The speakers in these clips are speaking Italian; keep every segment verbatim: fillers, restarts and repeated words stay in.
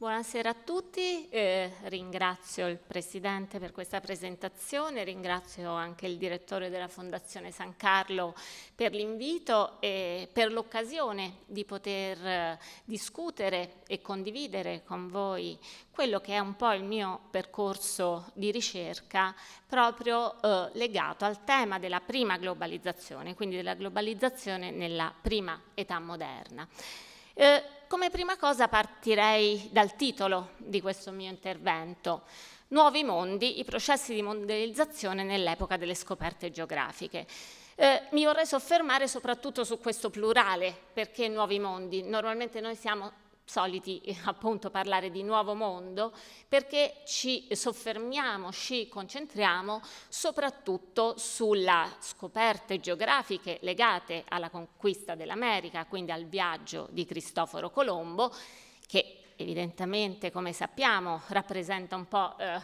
Buonasera a tutti, eh, ringrazio il Presidente per questa presentazione, ringrazio anche il Direttore della Fondazione San Carlo per l'invito e per l'occasione di poter eh, discutere e condividere con voi quello che è un po' il mio percorso di ricerca proprio eh, legato al tema della prima globalizzazione, quindi della globalizzazione nella prima età moderna. Eh, come prima cosa partirei dal titolo di questo mio intervento, Nuovi mondi, i processi di mondializzazione nell'epoca delle scoperte geografiche. Eh, mi vorrei soffermare soprattutto su questo plurale, perché nuovi mondi, normalmente noi siamo soliti appunto parlare di nuovo mondo, perché ci soffermiamo, ci concentriamo soprattutto sulle scoperte geografiche legate alla conquista dell'America, quindi al viaggio di Cristoforo Colombo, che evidentemente, come sappiamo, rappresenta un po' eh,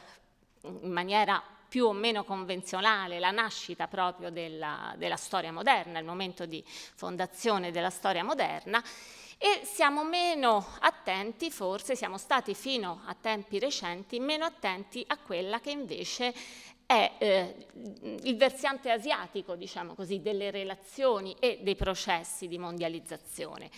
in maniera più o meno convenzionale la nascita proprio della, della storia moderna, il momento di fondazione della storia moderna, e siamo meno attenti, forse siamo stati fino a tempi recenti, meno attenti a quella che invece è eh, il versante asiatico, diciamo così, delle relazioni e dei processi di mondializzazione.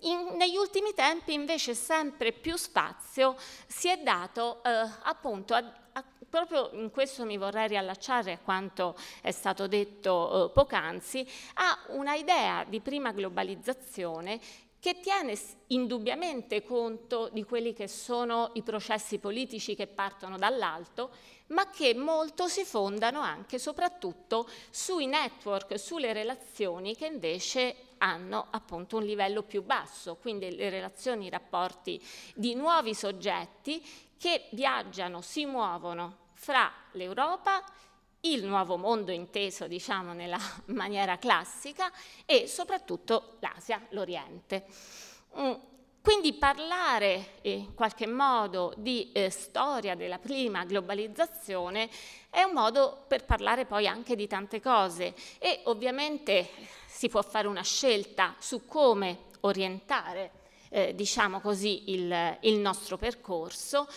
In, negli ultimi tempi invece sempre più spazio si è dato eh, appunto a, a proprio in questo mi vorrei riallacciare a quanto è stato detto eh, poc'anzi, a una idea di prima globalizzazione che tiene indubbiamente conto di quelli che sono i processi politici che partono dall'alto, ma che molto si fondano anche e soprattutto sui network, sulle relazioni che invece hanno appunto un livello più basso, quindi le relazioni, i rapporti di nuovi soggetti che viaggiano, si muovono fra l'Europa, il nuovo mondo inteso diciamo nella maniera classica e soprattutto l'Asia, l'Oriente. Quindi parlare in qualche modo di eh, storia della prima globalizzazione è un modo per parlare poi anche di tante cose e ovviamente si può fare una scelta su come orientare eh, diciamo così il, il nostro percorso.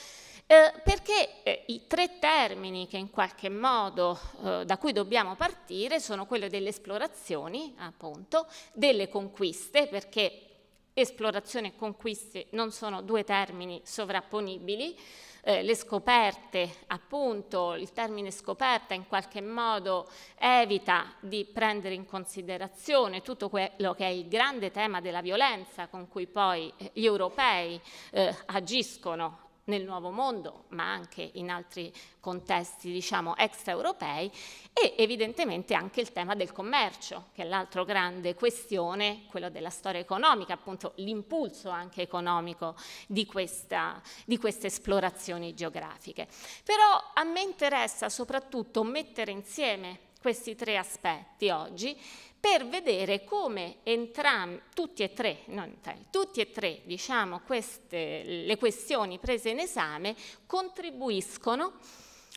Eh, perché eh, i tre termini che in qualche modo eh, da cui dobbiamo partire sono quello delle esplorazioni, appunto, delle conquiste, perché esplorazione e conquiste non sono due termini sovrapponibili, eh, le scoperte, appunto, il termine scoperta in qualche modo evita di prendere in considerazione tutto quello che è il grande tema della violenza con cui poi gli europei eh, agiscono nel nuovo mondo, ma anche in altri contesti, diciamo, extraeuropei, e evidentemente anche il tema del commercio, che è l'altra grande questione, quello della storia economica, appunto l'impulso anche economico di, questa, di queste esplorazioni geografiche. Però a me interessa soprattutto mettere insieme questi tre aspetti oggi, per vedere come entrambi, tutti e tre, non, tutti e tre diciamo, queste, le questioni prese in esame contribuiscono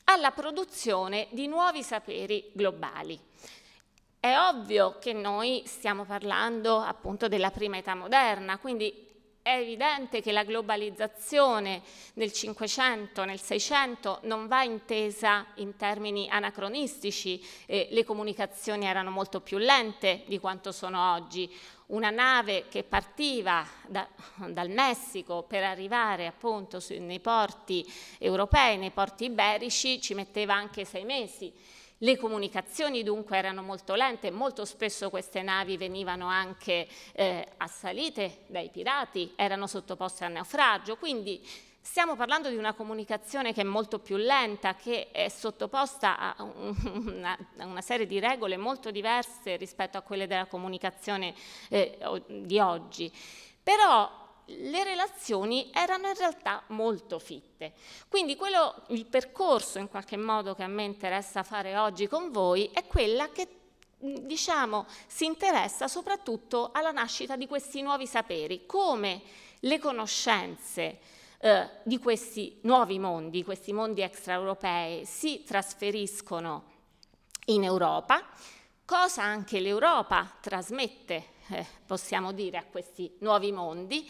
alla produzione di nuovi saperi globali. È ovvio che noi stiamo parlando appunto della prima età moderna, quindi è evidente che la globalizzazione nel Cinquecento, nel Seicento non va intesa in termini anacronistici, eh, le comunicazioni erano molto più lente di quanto sono oggi. Una nave che partiva da, dal Messico per arrivare appunto su, nei porti europei, nei porti iberici, ci metteva anche sei mesi. Le comunicazioni dunque erano molto lente, molto spesso queste navi venivano anche eh, assalite dai pirati, erano sottoposte a naufragio, quindi stiamo parlando di una comunicazione che è molto più lenta, che è sottoposta a una, a una serie di regole molto diverse rispetto a quelle della comunicazione eh, di oggi. Però le relazioni erano in realtà molto fitte. Quindi quello, il percorso in qualche modo che a me interessa fare oggi con voi è quella che diciamo si interessa soprattutto alla nascita di questi nuovi saperi, come le conoscenze eh, di questi nuovi mondi, questi mondi extraeuropei si trasferiscono in Europa, cosa anche l'Europa trasmette Eh, possiamo dire a questi nuovi mondi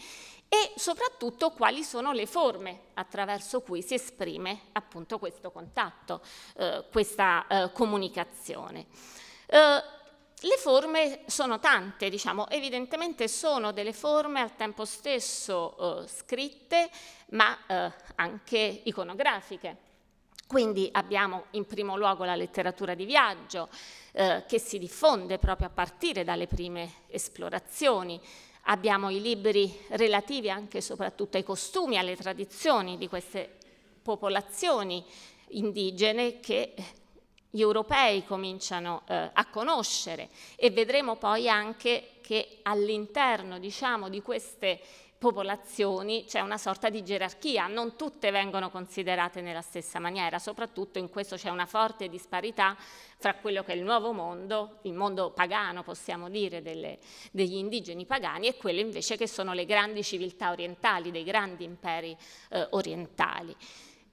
e soprattutto quali sono le forme attraverso cui si esprime appunto questo contatto, eh, questa eh, comunicazione. Eh, Le forme sono tante, diciamo, evidentemente sono delle forme al tempo stesso eh, scritte, ma eh, anche iconografiche. Quindi abbiamo in primo luogo la letteratura di viaggio, eh, che si diffonde proprio a partire dalle prime esplorazioni. Abbiamo i libri relativi anche e soprattutto ai costumi, alle tradizioni di queste popolazioni indigene che gli europei cominciano eh, a conoscere, e vedremo poi anche che all'interno, diciamo, di queste popolazioni c'è una sorta di gerarchia, non tutte vengono considerate nella stessa maniera, soprattutto in questo c'è una forte disparità fra quello che è il nuovo mondo, il mondo pagano possiamo dire delle, degli indigeni pagani, e quello invece che sono le grandi civiltà orientali, dei grandi imperi eh, orientali.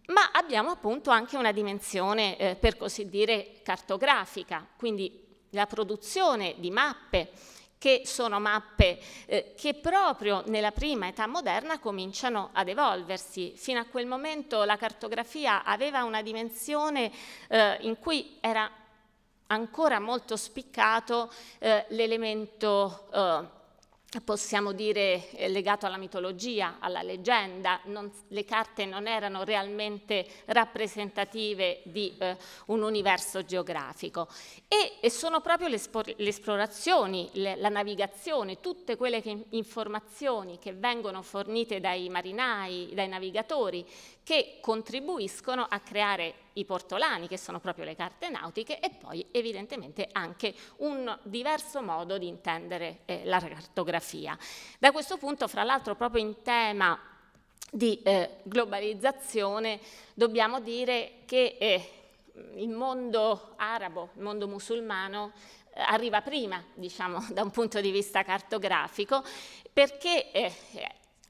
Ma abbiamo appunto anche una dimensione, eh, per così dire, cartografica, quindi la produzione di mappe, che sono mappe eh, che proprio nella prima età moderna cominciano ad evolversi. Fino a quel momento la cartografia aveva una dimensione eh, in cui era ancora molto spiccato eh, l'elemento eh, possiamo dire legato alla mitologia, alla leggenda. Non, le carte non erano realmente rappresentative di eh, un universo geografico, e, e sono proprio le, le esplorazioni, le, la navigazione, tutte quelle che, informazioni che vengono fornite dai marinai, dai navigatori, che contribuiscono a creare i portolani, che sono proprio le carte nautiche, e poi evidentemente anche un diverso modo di intendere eh, la cartografia. Da questo punto, fra l'altro, proprio in tema di eh, globalizzazione, dobbiamo dire che eh, il mondo arabo, il mondo musulmano, eh, arriva prima, diciamo, da un punto di vista cartografico, perché eh,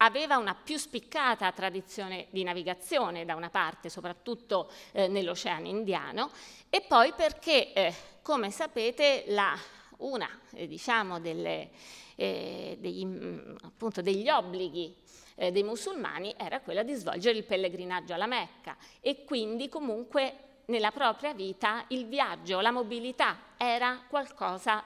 aveva una più spiccata tradizione di navigazione da una parte, soprattutto eh, nell'Oceano Indiano, e poi perché, eh, come sapete, la, una eh, diciamo delle, eh, degli, mh, appunto degli obblighi eh, dei musulmani era quella di svolgere il pellegrinaggio alla Mecca, e quindi comunque nella propria vita il viaggio, la mobilità era qualcosa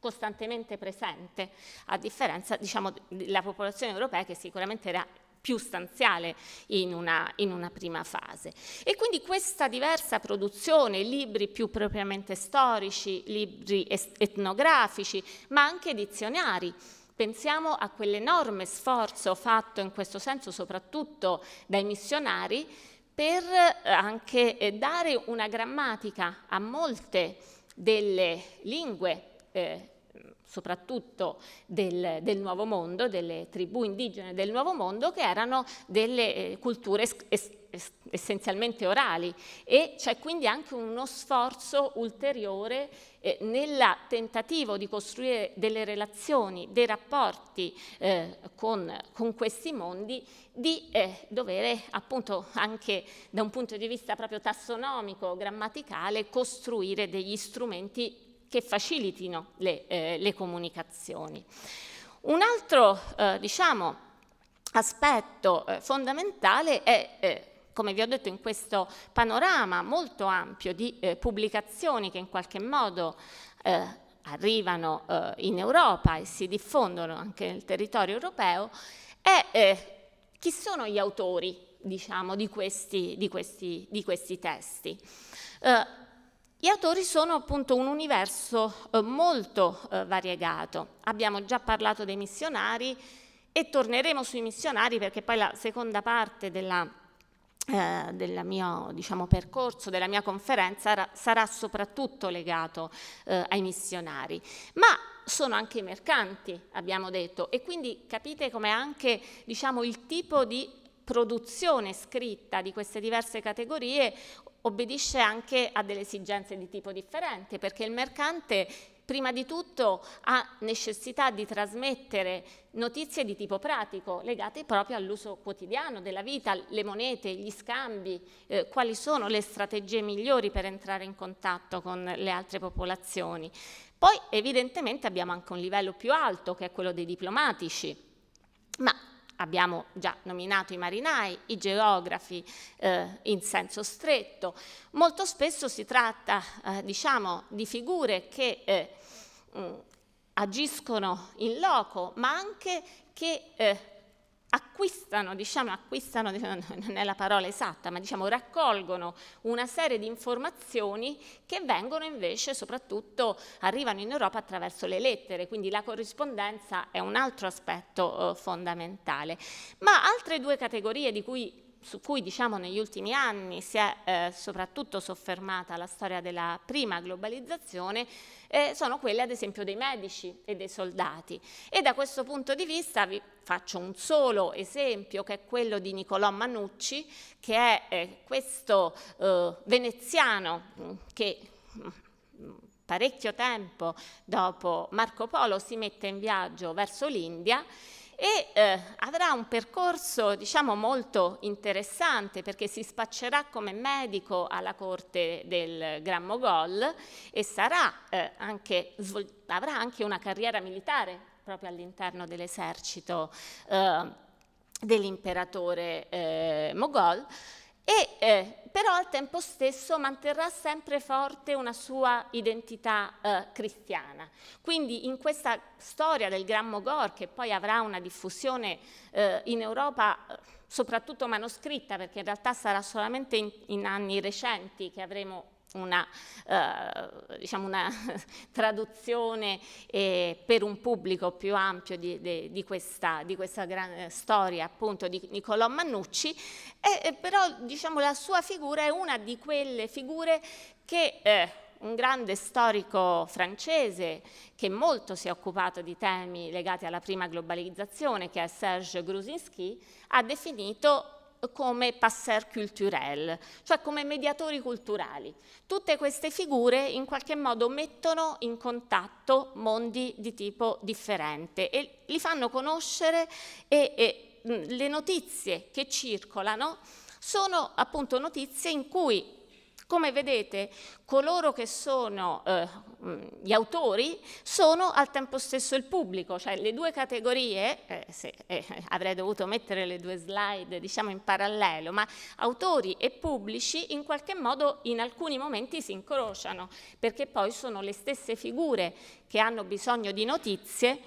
costantemente presente, a differenza, diciamo, della popolazione europea, che sicuramente era più stanziale in una, in una prima fase. E quindi questa diversa produzione, libri più propriamente storici, libri etnografici, ma anche dizionari. Pensiamo a quell'enorme sforzo fatto in questo senso soprattutto dai missionari per anche dare una grammatica a molte delle lingue, Eh, soprattutto del, del Nuovo Mondo, delle tribù indigene del Nuovo Mondo, che erano delle eh, culture es es es essenzialmente orali, e c'è quindi anche uno sforzo ulteriore eh, nel tentativo di costruire delle relazioni, dei rapporti eh, con, con questi mondi, di eh, dovere appunto anche da un punto di vista proprio tassonomico, grammaticale, costruire degli strumenti che facilitino le, eh, le comunicazioni. Un altro eh, diciamo, aspetto eh, fondamentale è, eh, come vi ho detto, in questo panorama molto ampio di eh, pubblicazioni che in qualche modo eh, arrivano eh, in Europa e si diffondono anche nel territorio europeo, è eh, chi sono gli autori, diciamo, di, questi, di, questi, di questi testi. Eh, Gli autori sono appunto un universo eh, molto eh, variegato. Abbiamo già parlato dei missionari, e torneremo sui missionari perché poi la seconda parte della, eh, del mio, diciamo, percorso, della mia conferenza sarà, sarà soprattutto legato eh, ai missionari. Ma sono anche i mercanti, abbiamo detto, e quindi capite come anche, diciamo, il tipo di produzione scritta di queste diverse categorie obbedisce anche a delle esigenze di tipo differente, perché il mercante prima di tutto ha necessità di trasmettere notizie di tipo pratico, legate proprio all'uso quotidiano della vita, le monete, gli scambi, eh, quali sono le strategie migliori per entrare in contatto con le altre popolazioni. Poi evidentemente abbiamo anche un livello più alto, che è quello dei diplomatici, ma Abbiamo già nominato i marinai, i geografi eh, in senso stretto. Molto spesso si tratta eh, diciamo, di figure che eh, mh, agiscono in loco, ma anche che eh, acquistano, diciamo, acquistano, non è la parola esatta, ma diciamo raccolgono una serie di informazioni che vengono invece, soprattutto, arrivano in Europa attraverso le lettere, quindi la corrispondenza è un altro aspetto eh, fondamentale. Ma altre due categorie di cui su cui diciamo negli ultimi anni si è eh, soprattutto soffermata la storia della prima globalizzazione, eh, sono quelle ad esempio dei medici e dei soldati. E da questo punto di vista vi faccio un solo esempio, che è quello di Niccolò Manucci, che è eh, questo eh, veneziano che parecchio tempo dopo Marco Polo si mette in viaggio verso l'India, e eh, avrà un percorso diciamo molto interessante, perché si spaccerà come medico alla corte del Gran Mogol e sarà, eh, anche, avrà anche una carriera militare proprio all'interno dell'esercito eh, dell'imperatore eh, Mogol, e eh, però al tempo stesso manterrà sempre forte una sua identità eh, cristiana. Quindi in questa storia del Gran Mogol, che poi avrà una diffusione eh, in Europa eh, soprattutto manoscritta, perché in realtà sarà solamente in, in anni recenti che avremo una, eh, diciamo una traduzione eh, per un pubblico più ampio di, di, di questa, di questa gran, eh, storia appunto di Niccolò Manucci, eh, eh, però diciamo la sua figura è una di quelle figure che eh, un grande storico francese che molto si è occupato di temi legati alla prima globalizzazione, che è Serge Grusinski, ha definito come passeur culturel, cioè come mediatori culturali. Tutte queste figure in qualche modo mettono in contatto mondi di tipo differente e li fanno conoscere, e, e le notizie che circolano sono appunto notizie in cui, come vedete, coloro che sono eh, gli autori sono al tempo stesso il pubblico, cioè le due categorie, eh, se, eh, avrei dovuto mettere le due slide diciamo in parallelo, ma autori e pubblici in qualche modo in alcuni momenti si incrociano, perché poi sono le stesse figure che hanno bisogno di notizie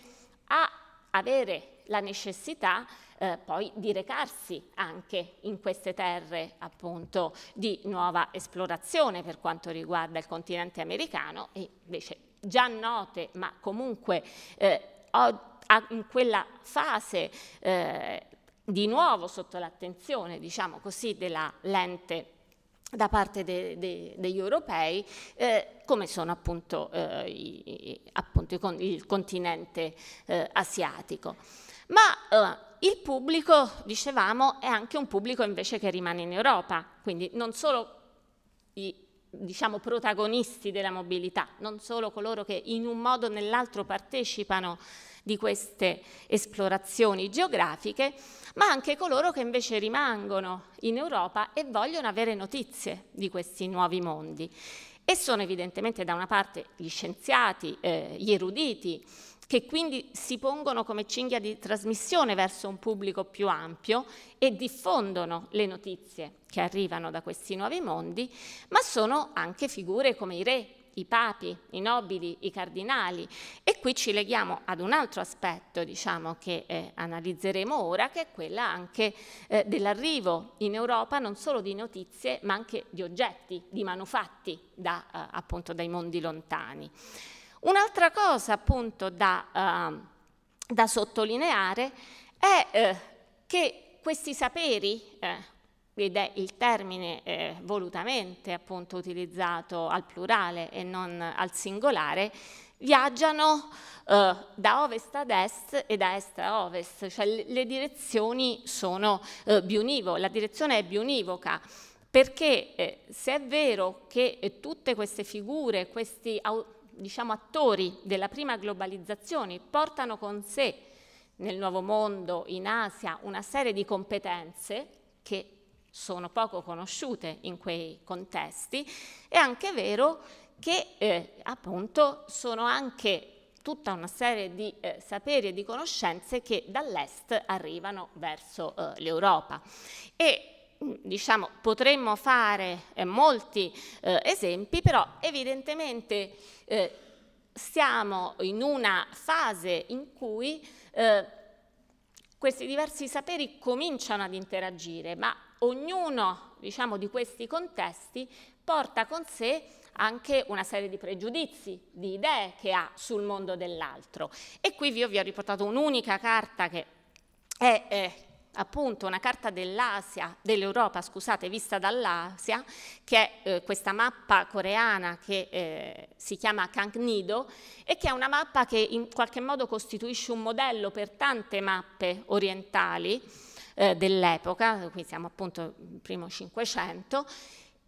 a avere la necessità Eh, poi di recarsi anche in queste terre appunto di nuova esplorazione per quanto riguarda il continente americano, e invece già note ma comunque eh, in quella fase eh, di nuovo sotto l'attenzione diciamo così della lente da parte de, de, degli europei, eh, come sono appunto, eh, i, appunto il continente eh, asiatico. Ma eh, il pubblico, dicevamo, è anche un pubblico invece che rimane in Europa, quindi non solo i diciamo, protagonisti della mobilità, non solo coloro che in un modo o nell'altro partecipano di queste esplorazioni geografiche, ma anche coloro che invece rimangono in Europa e vogliono avere notizie di questi nuovi mondi. E sono evidentemente da una parte gli scienziati, eh, gli eruditi, che quindi si pongono come cinghia di trasmissione verso un pubblico più ampio e diffondono le notizie che arrivano da questi nuovi mondi, ma sono anche figure come i re, i papi, i nobili, i cardinali. E qui ci leghiamo ad un altro aspetto, diciamo, che eh, analizzeremo ora, che è quella anche eh, dell'arrivo in Europa non solo di notizie, ma anche di oggetti, di manufatti da, eh, appunto dai mondi lontani. Un'altra cosa appunto da, eh, da sottolineare è eh, che questi saperi, eh, ed è il termine eh, volutamente appunto utilizzato al plurale e non al singolare, viaggiano eh, da ovest ad est e da est a ovest, cioè le, le direzioni sono eh, biunivoche, la direzione è biunivoca. Perché eh, se è vero che eh, tutte queste figure, questi diciamo attori della prima globalizzazione portano con sé nel Nuovo Mondo, in Asia, una serie di competenze che sono poco conosciute in quei contesti, è anche vero che eh, appunto sono anche tutta una serie di eh, saperi e di conoscenze che dall'est arrivano verso eh, l'Europa. E diciamo, potremmo fare eh, molti eh, esempi, però evidentemente eh, siamo in una fase in cui eh, questi diversi saperi cominciano ad interagire, ma ognuno, diciamo, di questi contesti porta con sé anche una serie di pregiudizi, di idee che ha sul mondo dell'altro. E qui io vi ho riportato un'unica carta che è eh, appunto una carta dell'Asia, dell'Europa, scusate, vista dall'Asia, che è eh, questa mappa coreana che eh, si chiama Kangnido e che è una mappa che in qualche modo costituisce un modello per tante mappe orientali eh, dell'epoca, qui siamo appunto nel primo Cinquecento,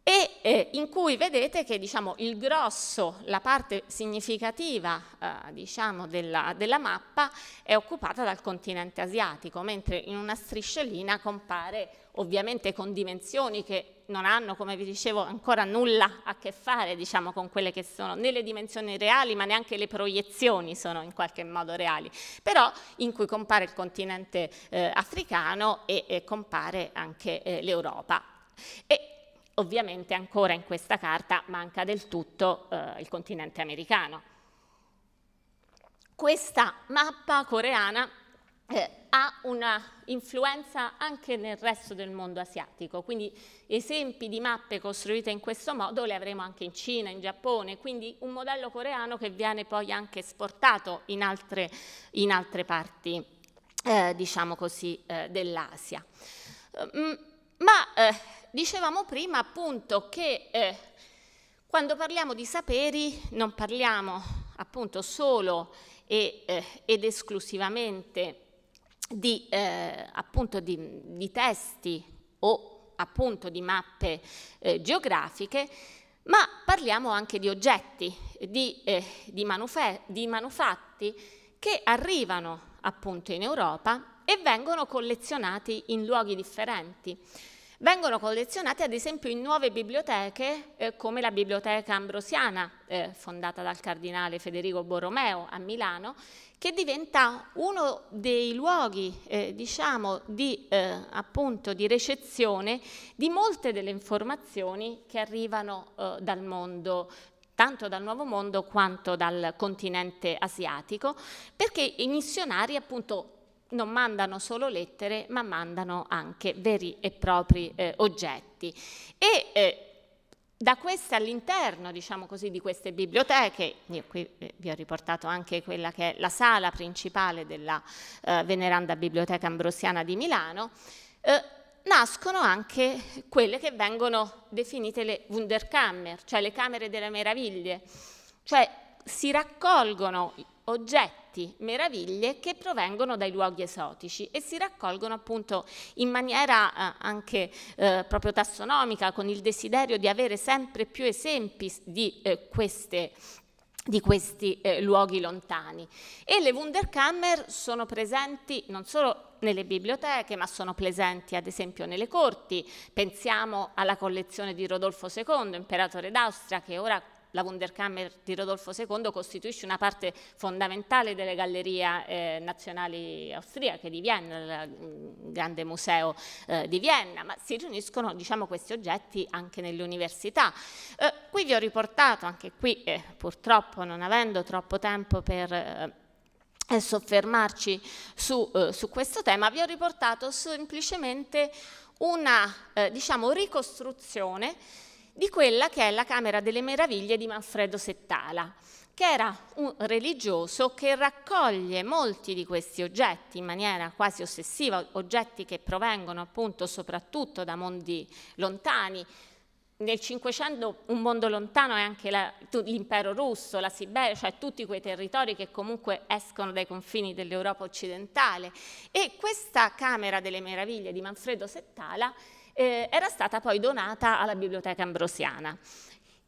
e eh, in cui vedete che, diciamo, il grosso, la parte significativa eh, diciamo, della, della mappa è occupata dal continente asiatico, mentre in una strisciolina compare ovviamente con dimensioni che non hanno, come vi dicevo, ancora nulla a che fare, diciamo, con quelle che sono né le dimensioni reali, ma neanche le proiezioni sono in qualche modo reali, però in cui compare il continente eh, africano e, e compare anche eh, l'Europa. E ovviamente ancora in questa carta manca del tutto eh, il continente americano. Questa mappa coreana eh, ha una influenza anche nel resto del mondo asiatico, quindi esempi di mappe costruite in questo modo le avremo anche in Cina, in Giappone, quindi un modello coreano che viene poi anche esportato in altre, in altre parti, eh, diciamo così, eh, dell'Asia. Mm, ma eh, Dicevamo prima appunto che eh, quando parliamo di saperi non parliamo appunto solo e, eh, ed esclusivamente di, eh, appunto di, di testi o appunto di mappe eh, geografiche, ma parliamo anche di oggetti, di, eh, di, manufa- di manufatti che arrivano appunto in Europa e vengono collezionati in luoghi differenti. Vengono collezionate ad esempio in nuove biblioteche eh, come la Biblioteca Ambrosiana, eh, fondata dal cardinale Federico Borromeo a Milano, che diventa uno dei luoghi eh, diciamo, di, eh, appunto, di ricezione di molte delle informazioni che arrivano eh, dal mondo, tanto dal Nuovo Mondo quanto dal continente asiatico, perché i missionari appunto non mandano solo lettere, ma mandano anche veri e propri eh, oggetti. E eh, da queste all'interno, diciamo così, di queste biblioteche, io qui vi ho riportato anche quella che è la sala principale della eh, Veneranda Biblioteca Ambrosiana di Milano, eh, nascono anche quelle che vengono definite le Wunderkammer, cioè le camere delle meraviglie, cioè si raccolgono oggetti, meraviglie che provengono dai luoghi esotici e si raccolgono appunto in maniera eh, anche eh, proprio tassonomica, con il desiderio di avere sempre più esempi di, eh, queste, di questi eh, luoghi lontani. E le Wunderkammer sono presenti non solo nelle biblioteche, ma sono presenti ad esempio nelle corti. Pensiamo alla collezione di Rodolfo secondo, imperatore d'Austria, che ora la Wunderkammer di Rodolfo secondo costituisce una parte fondamentale delle gallerie eh, nazionali austriache di Vienna, il grande museo eh, di Vienna, ma si riuniscono, diciamo, questi oggetti anche nelle università. Eh, qui vi ho riportato, anche qui eh, purtroppo non avendo troppo tempo per Eh, e soffermarci su, eh, su questo tema, vi ho riportato semplicemente una eh, diciamo, ricostruzione di quella che è la Camera delle Meraviglie di Manfredo Settala, che era un religioso che raccoglie molti di questi oggetti in maniera quasi ossessiva, oggetti che provengono appunto soprattutto da mondi lontani. Nel Cinquecento un mondo lontano è anche l'impero russo, la Siberia, cioè tutti quei territori che comunque escono dai confini dell'Europa occidentale. E questa Camera delle Meraviglie di Manfredo Settala eh, era stata poi donata alla Biblioteca Ambrosiana.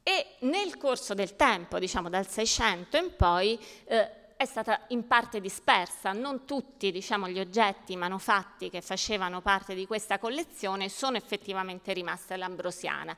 E nel corso del tempo, diciamo dal Seicento in poi, eh, è stata in parte dispersa, non tutti, diciamo, gli oggetti manufatti che facevano parte di questa collezione sono effettivamente rimasti all'Ambrosiana.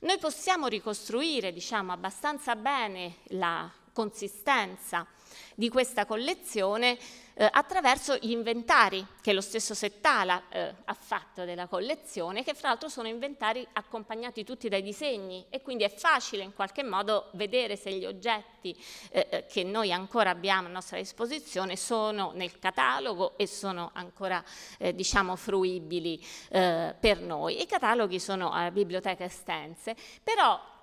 Noi possiamo ricostruire, diciamo, abbastanza bene la consistenza di questa collezione eh, attraverso gli inventari che lo stesso Settala eh, ha fatto della collezione, che fra l'altro sono inventari accompagnati tutti dai disegni, e quindi è facile in qualche modo vedere se gli oggetti eh, che noi ancora abbiamo a nostra disposizione sono nel catalogo e sono ancora eh, diciamo fruibili eh, per noi. I cataloghi sono a biblioteche estense, però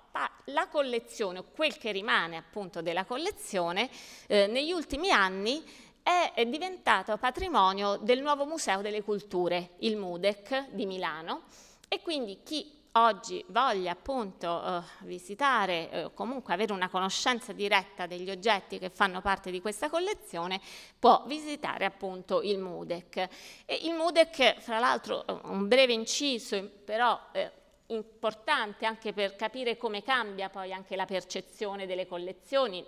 la collezione, o quel che rimane appunto della collezione, eh, negli ultimi anni è, è diventato patrimonio del nuovo Museo delle Culture, il MUDEC di Milano, e quindi chi oggi voglia appunto eh, visitare o eh, comunque avere una conoscenza diretta degli oggetti che fanno parte di questa collezione può visitare appunto il MUDEC. E il MUDEC, fra l'altro, un breve inciso però eh, importante anche per capire come cambia poi anche la percezione delle collezioni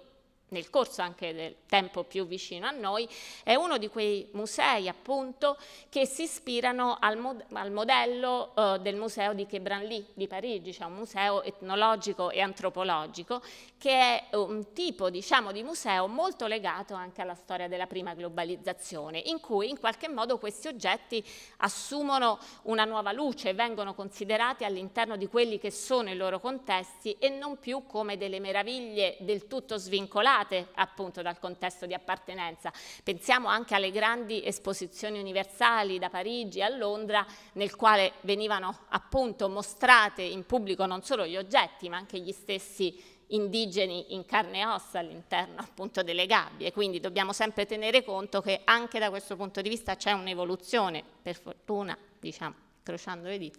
nel corso anche del tempo più vicino a noi, è uno di quei musei appunto che si ispirano al, mod al modello eh, del museo di Quai Branly di Parigi, cioè un museo etnologico e antropologico, che è un tipo diciamo di museo molto legato anche alla storia della prima globalizzazione, in cui in qualche modo questi oggetti assumono una nuova luce, vengono considerati all'interno di quelli che sono i loro contesti e non più come delle meraviglie del tutto svincolate appunto dal contesto di appartenenza. Pensiamo anche alle grandi esposizioni universali da Parigi a Londra, nel quale venivano appunto mostrate in pubblico non solo gli oggetti ma anche gli stessi indigeni in carne e ossa all'interno appunto delle gabbie. Quindi dobbiamo sempre tenere conto che anche da questo punto di vista c'è un'evoluzione, per fortuna diciamo, crociando le dita,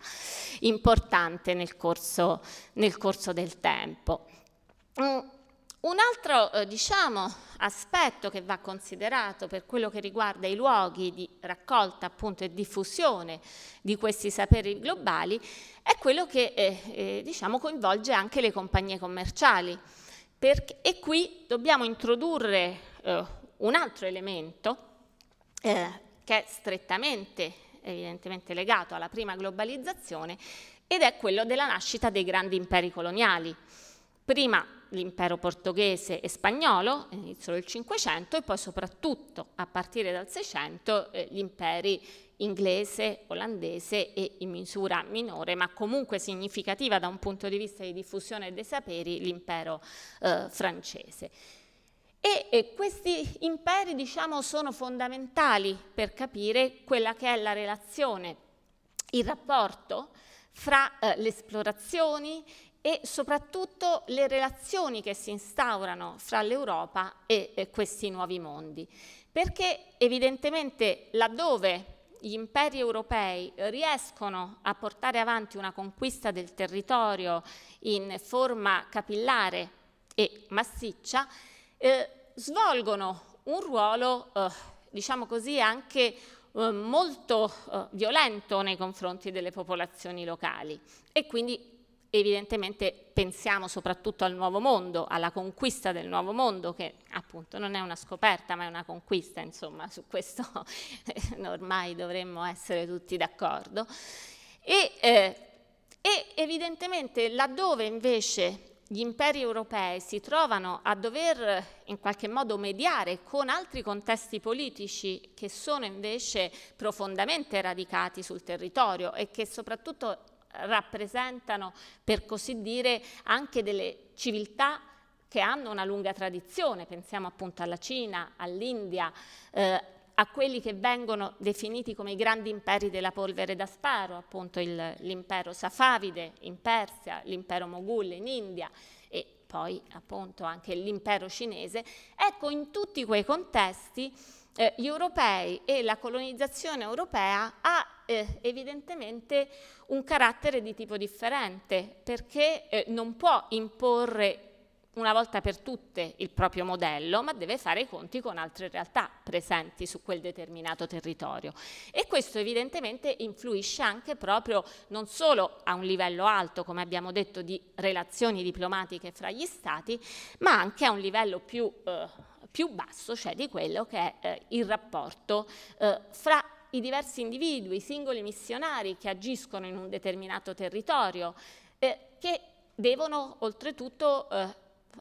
importante nel corso, nel corso del tempo. Mm. Un altro eh, diciamo, aspetto che va considerato per quello che riguarda i luoghi di raccolta appunto, e diffusione di questi saperi globali è quello che eh, eh, diciamo, coinvolge anche le compagnie commerciali. Perché, e qui dobbiamo introdurre eh, un altro elemento eh, che è strettamente evidentemente legato alla prima globalizzazione, ed è quello della nascita dei grandi imperi coloniali. Prima l'impero portoghese e spagnolo, all'inizio del Cinquecento, e poi soprattutto a partire dal Seicento eh, gli imperi inglese, olandese e in misura minore ma comunque significativa da un punto di vista di diffusione dei saperi l'impero eh, francese. E, e questi imperi diciamo sono fondamentali per capire quella che è la relazione, il rapporto fra eh, le esplorazioni e soprattutto le relazioni che si instaurano fra l'Europa e eh, questi nuovi mondi. Perché evidentemente laddove gli imperi europei riescono a portare avanti una conquista del territorio in forma capillare e massiccia, eh, svolgono un ruolo, eh, diciamo così, anche eh, molto eh, violento nei confronti delle popolazioni locali, e quindi evidentemente pensiamo soprattutto al nuovo mondo, alla conquista del nuovo mondo, che appunto non è una scoperta ma è una conquista, insomma su questo ormai dovremmo essere tutti d'accordo. E, eh, e evidentemente laddove invece gli imperi europei si trovano a dover in qualche modo mediare con altri contesti politici che sono invece profondamente radicati sul territorio e che soprattutto rappresentano, per così dire, anche delle civiltà che hanno una lunga tradizione, pensiamo appunto alla Cina, all'India, eh, a quelli che vengono definiti come i grandi imperi della polvere da sparo, appunto l'impero Safavide in Persia, l'impero Mogul in India e poi appunto anche l'impero cinese. Ecco, in tutti quei contesti eh, gli europei e la colonizzazione europea ha Eh, evidentemente un carattere di tipo differente, perché eh, non può imporre una volta per tutte il proprio modello, ma deve fare i conti con altre realtà presenti su quel determinato territorio. E questo evidentemente influisce anche proprio non solo a un livello alto, come abbiamo detto, di relazioni diplomatiche fra gli stati, ma anche a un livello più, eh, più basso, cioè di quello che è eh, il rapporto eh, fra i diversi individui, i singoli missionari che agiscono in un determinato territorio, eh, che devono oltretutto eh,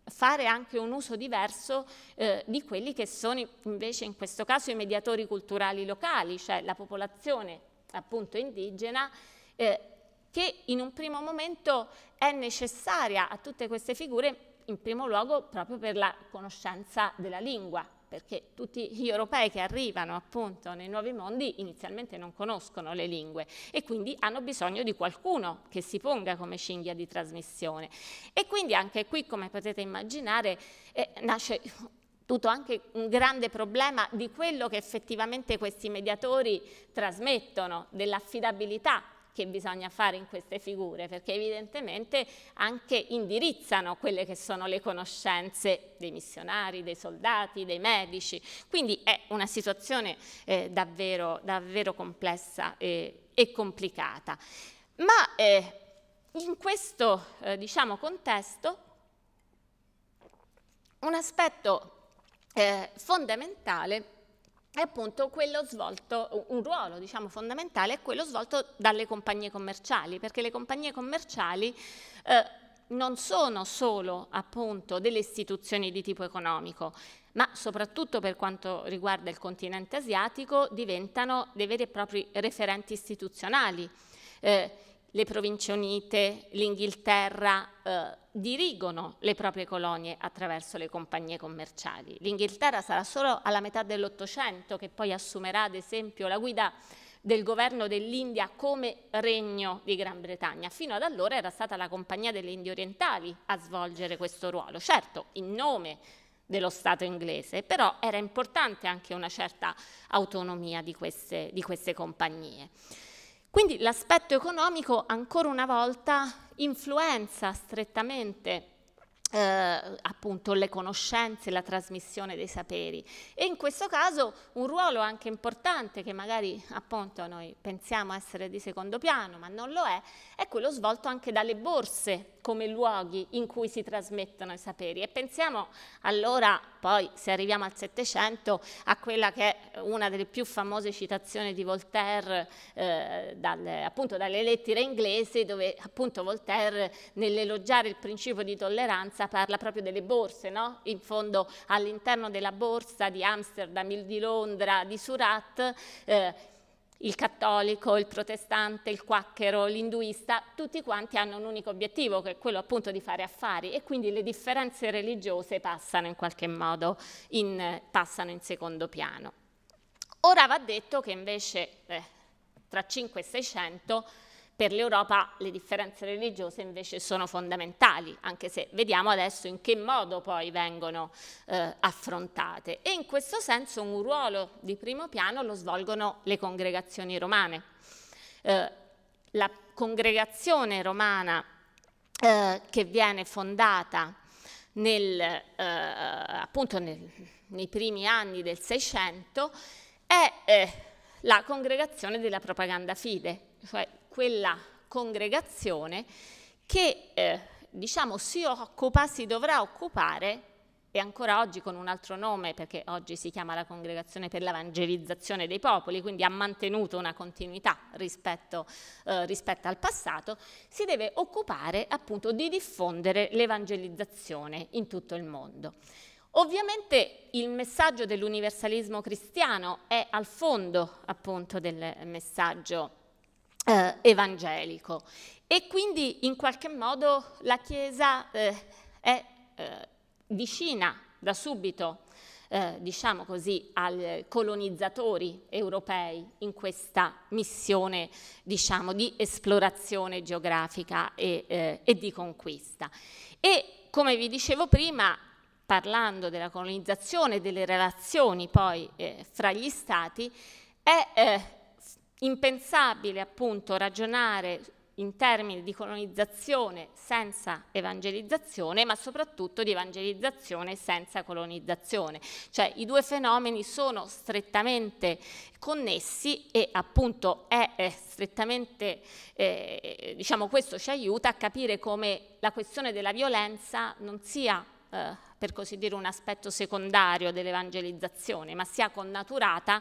fare anche un uso diverso eh, di quelli che sono invece in questo caso i mediatori culturali locali, cioè la popolazione appunto indigena, eh, che in un primo momento è necessaria a tutte queste figure, in primo luogo proprio per la conoscenza della lingua, perché tutti gli europei che arrivano appunto nei nuovi mondi inizialmente non conoscono le lingue e quindi hanno bisogno di qualcuno che si ponga come cinghia di trasmissione. E quindi anche qui, come potete immaginare, eh, nasce tutto anche un grande problema di quello che effettivamente questi mediatori trasmettono, dell'affidabilità che bisogna fare in queste figure, perché evidentemente anche indirizzano quelle che sono le conoscenze dei missionari, dei soldati, dei medici, quindi è una situazione eh, davvero, davvero complessa e, e complicata. Ma eh, in questo eh, diciamo, contesto un aspetto eh, fondamentale è appunto quello svolto, un ruolo diciamo fondamentale è quello svolto dalle compagnie commerciali, perché le compagnie commerciali eh, non sono solo appunto delle istituzioni di tipo economico, ma soprattutto per quanto riguarda il continente asiatico diventano dei veri e propri referenti istituzionali. Eh, le Province Unite, l'Inghilterra eh, dirigono le proprie colonie attraverso le compagnie commerciali. L'Inghilterra sarà solo alla metà dell'Ottocento che poi assumerà ad esempio la guida del governo dell'India come regno di Gran Bretagna. Fino ad allora era stata la Compagnia delle Indie Orientali a svolgere questo ruolo, certo in nome dello Stato inglese, però era importante anche una certa autonomia di queste, di queste compagnie. Quindi l'aspetto economico ancora una volta influenza strettamente eh, appunto le conoscenze, la trasmissione dei saperi, e in questo caso un ruolo anche importante che magari appunto noi pensiamo essere di secondo piano ma non lo è, è quello svolto anche dalle borse come luoghi in cui si trasmettono i saperi. E pensiamo allora poi, se arriviamo al Settecento, a quella che è una delle più famose citazioni di Voltaire eh, dal, appunto dalle Lettere inglesi, dove appunto Voltaire nell'elogiare il principio di tolleranza parla proprio delle borse, no? In fondo all'interno della borsa di Amsterdam, di Londra, di Surat, eh, il cattolico, il protestante, il quacchero, l'induista, tutti quanti hanno un unico obiettivo, che è quello appunto di fare affari, e quindi le differenze religiose passano in qualche modo in, passano in secondo piano. Ora va detto che invece eh, tra cinquecento e seicento per l'Europa le differenze religiose invece sono fondamentali, anche se vediamo adesso in che modo poi vengono eh, affrontate. E in questo senso un ruolo di primo piano lo svolgono le congregazioni romane. Eh, la congregazione romana eh, che viene fondata nel, eh, appunto nel, nei primi anni del Seicento è eh, la congregazione della Propaganda Fide, cioè quella congregazione che eh, diciamo si occupa, si dovrà occupare, e ancora oggi con un altro nome, perché oggi si chiama la Congregazione per l'Evangelizzazione dei Popoli, quindi ha mantenuto una continuità rispetto, eh, rispetto al passato, si deve occupare appunto di diffondere l'evangelizzazione in tutto il mondo. Ovviamente il messaggio dell'universalismo cristiano è al fondo appunto del messaggio Eh, evangelico, e quindi in qualche modo la Chiesa eh, è eh, vicina da subito eh, diciamo così ai colonizzatori europei in questa missione diciamo di esplorazione geografica e, eh, e di conquista. E come vi dicevo prima, parlando della colonizzazione e delle relazioni poi eh, fra gli stati, è eh, impensabile appunto ragionare in termini di colonizzazione senza evangelizzazione, ma soprattutto di evangelizzazione senza colonizzazione. Cioè i due fenomeni sono strettamente connessi, e appunto è, è strettamente, eh, diciamo, questo ci aiuta a capire come la questione della violenza non sia eh, per così dire un aspetto secondario dell'evangelizzazione, ma sia connaturata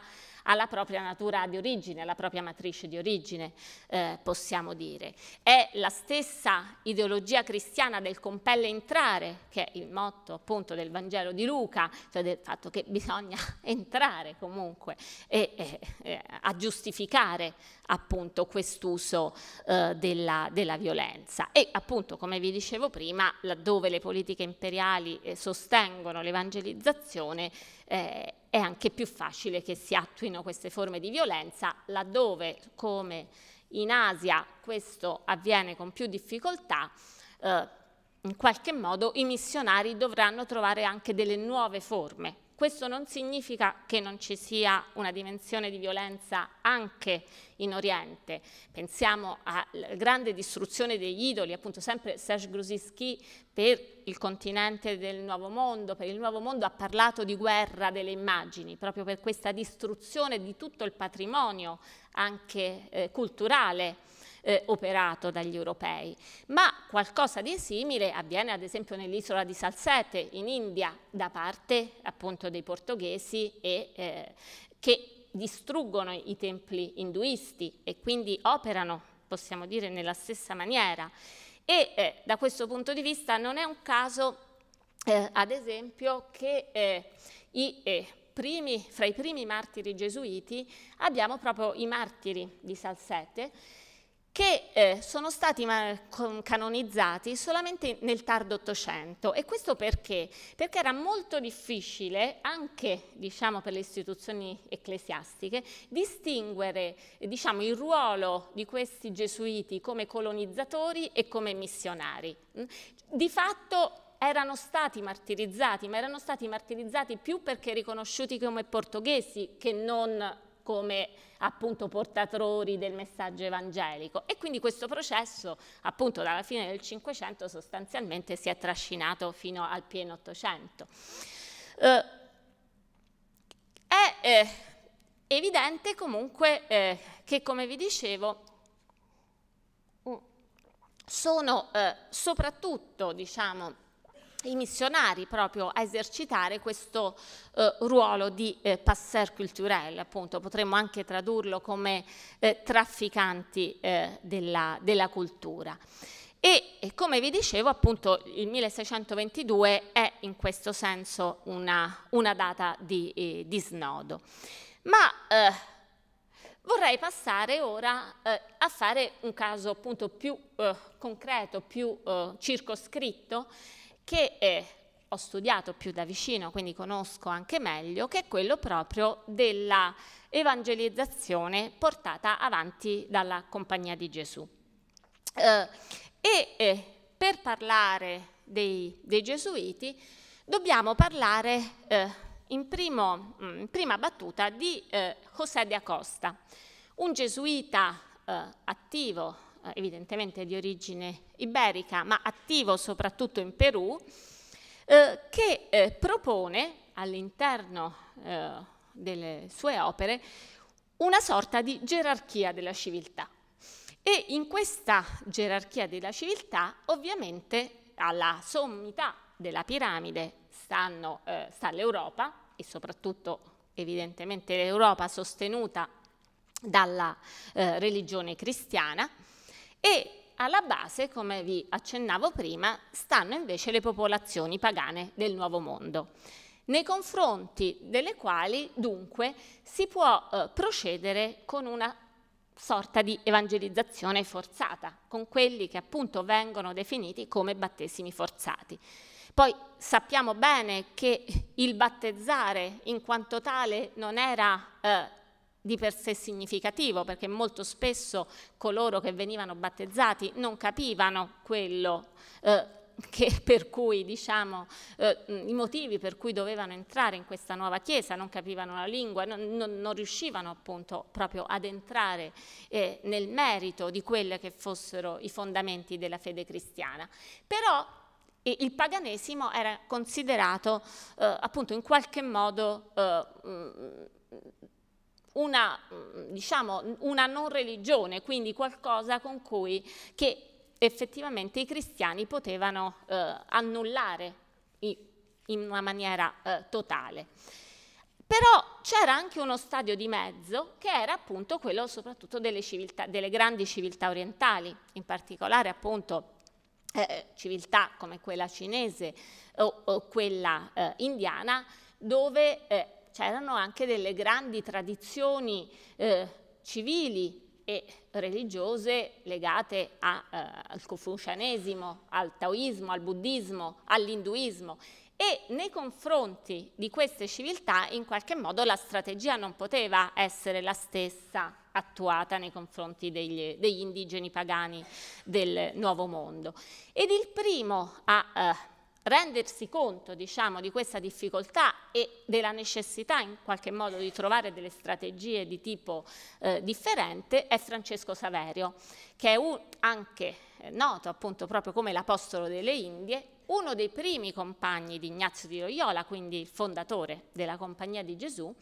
alla propria natura di origine, alla propria matrice di origine, eh, possiamo dire. È la stessa ideologia cristiana del compelle entrare, che è il motto appunto del Vangelo di Luca, cioè del fatto che bisogna entrare comunque e, e, e, a giustificare appunto quest'uso eh, della, della violenza. E appunto, come vi dicevo prima, laddove le politiche imperiali eh, sostengono l'evangelizzazione, eh, è anche più facile che si attuino queste forme di violenza, laddove, come in Asia, questo avviene con più difficoltà, eh, in qualche modo i missionari dovranno trovare anche delle nuove forme. Questo non significa che non ci sia una dimensione di violenza anche in Oriente. Pensiamo alla grande distruzione degli idoli, appunto sempre Serge Grusinski per il continente del Nuovo Mondo, per il Nuovo Mondo ha parlato di guerra delle immagini, proprio per questa distruzione di tutto il patrimonio anche eh, culturale Eh, operato dagli europei. Ma qualcosa di simile avviene ad esempio nell'isola di Salsette in India da parte appunto dei portoghesi e, eh, che distruggono i templi induisti e quindi operano, possiamo dire, nella stessa maniera. E eh, da questo punto di vista non è un caso eh, ad esempio che eh, i eh, primi, fra i primi martiri gesuiti abbiamo proprio i martiri di Salsette, che eh, sono stati canonizzati solamente nel tardo Ottocento. E questo perché? Perché era molto difficile, anche diciamo, per le istituzioni ecclesiastiche, distinguere diciamo, il ruolo di questi gesuiti come colonizzatori e come missionari. Di fatto erano stati martirizzati, ma erano stati martirizzati più perché riconosciuti come portoghesi che non come appunto portatori del messaggio evangelico, e quindi questo processo appunto dalla fine del Cinquecento sostanzialmente si è trascinato fino al pieno Ottocento. Eh, è eh, evidente comunque eh, che, come vi dicevo, sono eh, soprattutto diciamo i missionari proprio a esercitare questo eh, ruolo di eh, passeur culturel, appunto potremmo anche tradurlo come eh, trafficanti eh, della, della cultura. E, e come vi dicevo, appunto il milleseicentoventidue è in questo senso una, una data di, eh, di snodo. Ma eh, vorrei passare ora eh, a fare un caso appunto più eh, concreto, più eh, circoscritto, che eh, ho studiato più da vicino, quindi conosco anche meglio, che è quello proprio della evangelizzazione portata avanti dalla Compagnia di Gesù. Eh, e eh, per parlare dei, dei Gesuiti dobbiamo parlare eh, in, primo, in prima battuta di eh, José de Acosta, un gesuita eh, attivo, evidentemente di origine iberica, ma attivo soprattutto in Perù, eh, che eh, propone all'interno eh, delle sue opere una sorta di gerarchia della civiltà. E in questa gerarchia della civiltà, ovviamente, alla sommità della piramide stanno, eh, sta l'Europa, e soprattutto, evidentemente, l'Europa sostenuta dalla eh, religione cristiana. E alla base, come vi accennavo prima, stanno invece le popolazioni pagane del Nuovo Mondo, nei confronti delle quali dunque si può eh, procedere con una sorta di evangelizzazione forzata, con quelli che appunto vengono definiti come battesimi forzati. Poi sappiamo bene che il battezzare in quanto tale non era eh, di per sé significativo, perché molto spesso coloro che venivano battezzati non capivano quello eh, che per cui, diciamo, eh, i motivi per cui dovevano entrare in questa nuova chiesa, non capivano la lingua, non, non, non riuscivano appunto proprio ad entrare eh, nel merito di quelli che fossero i fondamenti della fede cristiana. Però E il paganesimo era considerato eh, appunto in qualche modo eh, mh, Una, diciamo, una non religione, quindi qualcosa con cui che effettivamente i cristiani potevano eh, annullare in una maniera eh, totale. Però c'era anche uno stadio di mezzo che era appunto quello soprattutto delle, civiltà, delle grandi civiltà orientali, in particolare appunto eh, civiltà come quella cinese o, o quella eh, indiana, dove eh, c'erano anche delle grandi tradizioni eh, civili e religiose legate a, eh, al confucianesimo, al taoismo, al buddismo, all'induismo. E nei confronti di queste civiltà in qualche modo la strategia non poteva essere la stessa attuata nei confronti degli, degli indigeni pagani del Nuovo Mondo. Ed il primo a eh, rendersi conto, diciamo, di questa difficoltà e della necessità in qualche modo di trovare delle strategie di tipo eh, differente è Francesco Saverio, che è un, anche eh, noto appunto proprio come l'apostolo delle Indie, uno dei primi compagni di Ignazio di Loyola, quindi il fondatore della Compagnia di Gesù,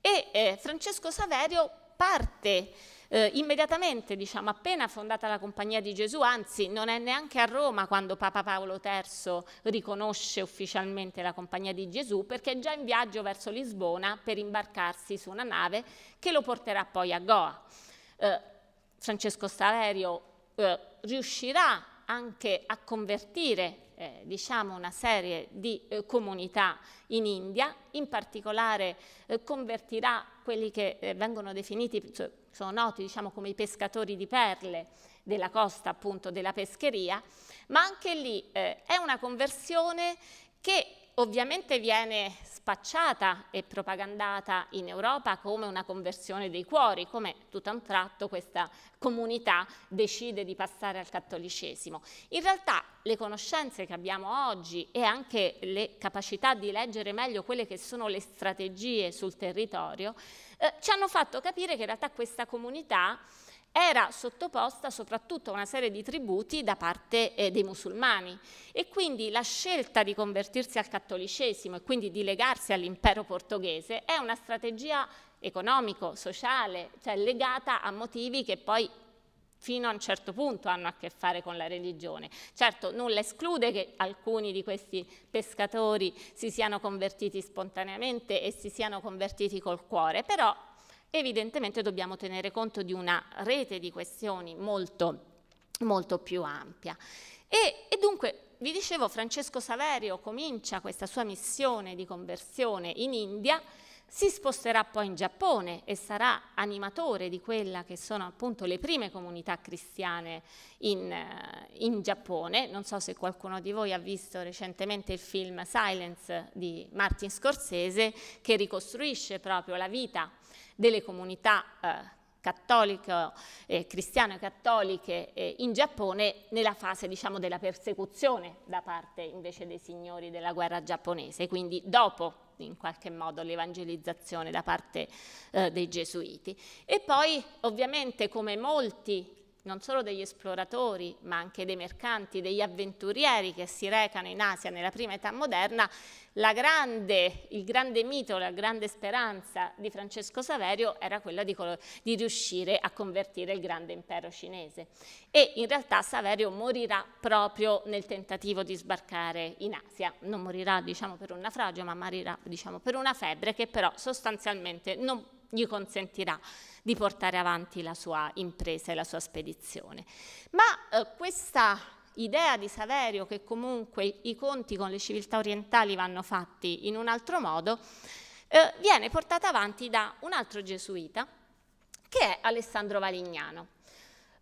e eh, Francesco Saverio parte eh, immediatamente, diciamo, appena fondata la Compagnia di Gesù, anzi non è neanche a Roma quando Papa Paolo terzo riconosce ufficialmente la Compagnia di Gesù, perché è già in viaggio verso Lisbona per imbarcarsi su una nave che lo porterà poi a Goa. Eh, Francesco Saverio eh, riuscirà anche a convertire Eh, diciamo una serie di eh, comunità in India, in particolare eh, convertirà quelli che eh, vengono definiti, cioè, sono noti diciamo come i pescatori di perle della costa appunto della pescheria, ma anche lì eh, è una conversione che ovviamente viene spacciata e propagandata in Europa come una conversione dei cuori, come tutto a un tratto questa comunità decide di passare al cattolicesimo. In realtà le conoscenze che abbiamo oggi e anche le capacità di leggere meglio quelle che sono le strategie sul territorio eh, ci hanno fatto capire che in realtà questa comunità era sottoposta soprattutto a una serie di tributi da parte eh, dei musulmani e quindi la scelta di convertirsi al cattolicesimo e quindi di legarsi all'impero portoghese è una strategia economico-sociale, cioè legata a motivi che poi fino a un certo punto hanno a che fare con la religione. Certo, nulla esclude che alcuni di questi pescatori si siano convertiti spontaneamente e si siano convertiti col cuore, però evidentemente dobbiamo tenere conto di una rete di questioni molto, molto più ampia. E, e dunque, vi dicevo, Francesco Saverio comincia questa sua missione di conversione in India, si sposterà poi in Giappone e sarà animatore di quella che sono appunto le prime comunità cristiane in, in Giappone. Non so se qualcuno di voi ha visto recentemente il film Silence di Martin Scorsese, che ricostruisce proprio la vita delle comunità eh, cattoliche, eh, cristiano-cattoliche eh, in Giappone nella fase, diciamo, della persecuzione da parte invece dei signori della guerra giapponese, quindi dopo in qualche modo l'evangelizzazione da parte eh, dei gesuiti. E poi ovviamente, come molti non solo degli esploratori ma anche dei mercanti, degli avventurieri che si recano in Asia nella prima età moderna, la grande, il grande mito, la grande speranza di Francesco Saverio era quella di, di riuscire a convertire il grande impero cinese, e in realtà Saverio morirà proprio nel tentativo di sbarcare in Asia. Non morirà, diciamo, per un naufragio, ma morirà, diciamo, per una febbre che però sostanzialmente non gli consentirà di portare avanti la sua impresa e la sua spedizione. Ma eh, questa idea di Saverio che comunque i conti con le civiltà orientali vanno fatti in un altro modo eh, viene portata avanti da un altro gesuita, che è Alessandro Valignano.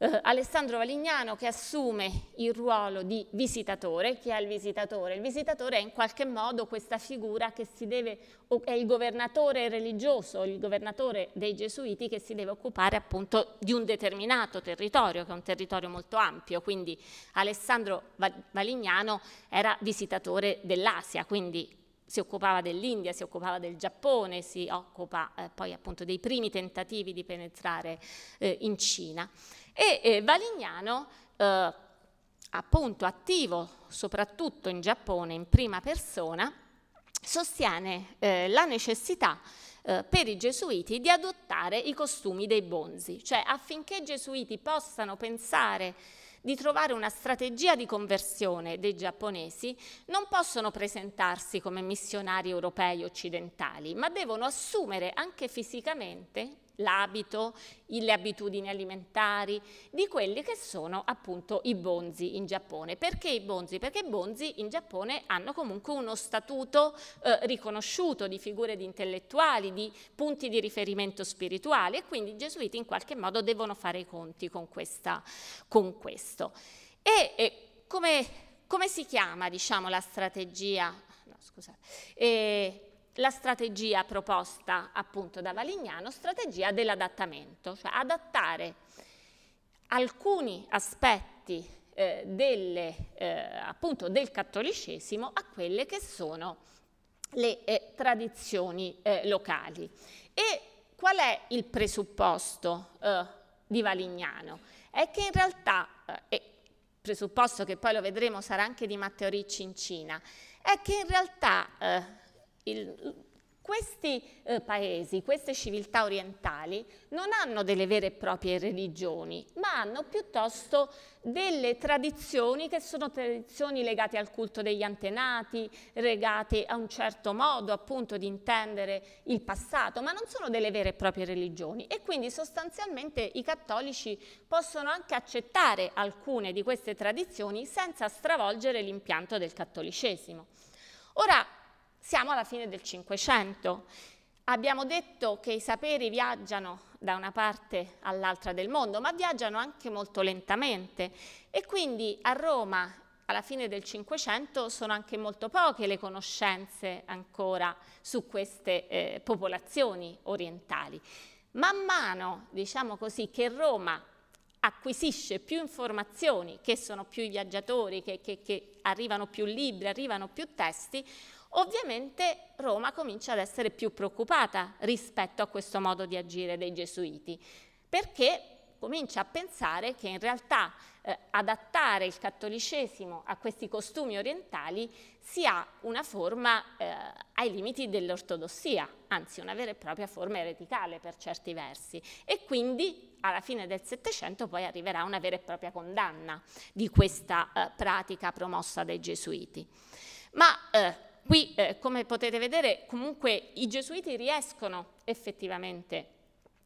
Eh, Alessandro Valignano che assume il ruolo di visitatore. Chi è il visitatore? Il visitatore è in qualche modo questa figura che si deve, è il governatore religioso, il governatore dei gesuiti che si deve occupare appunto di un determinato territorio, che è un territorio molto ampio. Quindi Alessandro Valignano era visitatore dell'Asia, quindi si occupava dell'India, si occupava del Giappone, si occupa eh, poi appunto dei primi tentativi di penetrare eh, in Cina. E eh, Valignano, eh, appunto attivo soprattutto in Giappone in prima persona, sostiene eh, la necessità eh, per i gesuiti di adottare i costumi dei bonzi, cioè affinché i gesuiti possano pensare di trovare una strategia di conversione dei giapponesi, non possono presentarsi come missionari europei occidentali, ma devono assumere anche fisicamente l'abito, le abitudini alimentari di quelli che sono appunto i bonzi in Giappone. Perché i bonzi? Perché i bonzi in Giappone hanno comunque uno statuto eh, riconosciuto di figure di intellettuali, di punti di riferimento spirituale, e quindi i gesuiti in qualche modo devono fare i conti con, questa, con questo. E, e come, come si chiama, diciamo, la strategia? No, scusate. Eh, La strategia proposta appunto da Valignano, strategia dell'adattamento, cioè adattare alcuni aspetti eh, delle, eh, appunto del cattolicesimo a quelle che sono le eh, tradizioni eh, locali. E qual è il presupposto eh, di Valignano? È che in realtà, eh, presupposto che poi lo vedremo sarà anche di Matteo Ricci in Cina, è che in realtà... Eh, Il, questi eh, paesi, queste civiltà orientali non hanno delle vere e proprie religioni, ma hanno piuttosto delle tradizioni che sono tradizioni legate al culto degli antenati, legate a un certo modo appunto di intendere il passato, ma non sono delle vere e proprie religioni, e quindi sostanzialmente i cattolici possono anche accettare alcune di queste tradizioni senza stravolgere l'impianto del cattolicesimo. Ora, siamo alla fine del Cinquecento, abbiamo detto che i saperi viaggiano da una parte all'altra del mondo, ma viaggiano anche molto lentamente, e quindi a Roma alla fine del Cinquecento sono anche molto poche le conoscenze ancora su queste eh, popolazioni orientali. Man mano, diciamo così, che Roma acquisisce più informazioni, che sono più i viaggiatori, che, che, che arrivano più libri, arrivano più testi, ovviamente Roma comincia ad essere più preoccupata rispetto a questo modo di agire dei gesuiti, perché comincia a pensare che in realtà eh, adattare il cattolicesimo a questi costumi orientali sia una forma eh, ai limiti dell'ortodossia, anzi una vera e propria forma ereticale per certi versi, e quindi alla fine del Settecento poi arriverà una vera e propria condanna di questa eh, pratica promossa dai gesuiti. Ma eh, Qui, eh, come potete vedere, comunque i gesuiti riescono effettivamente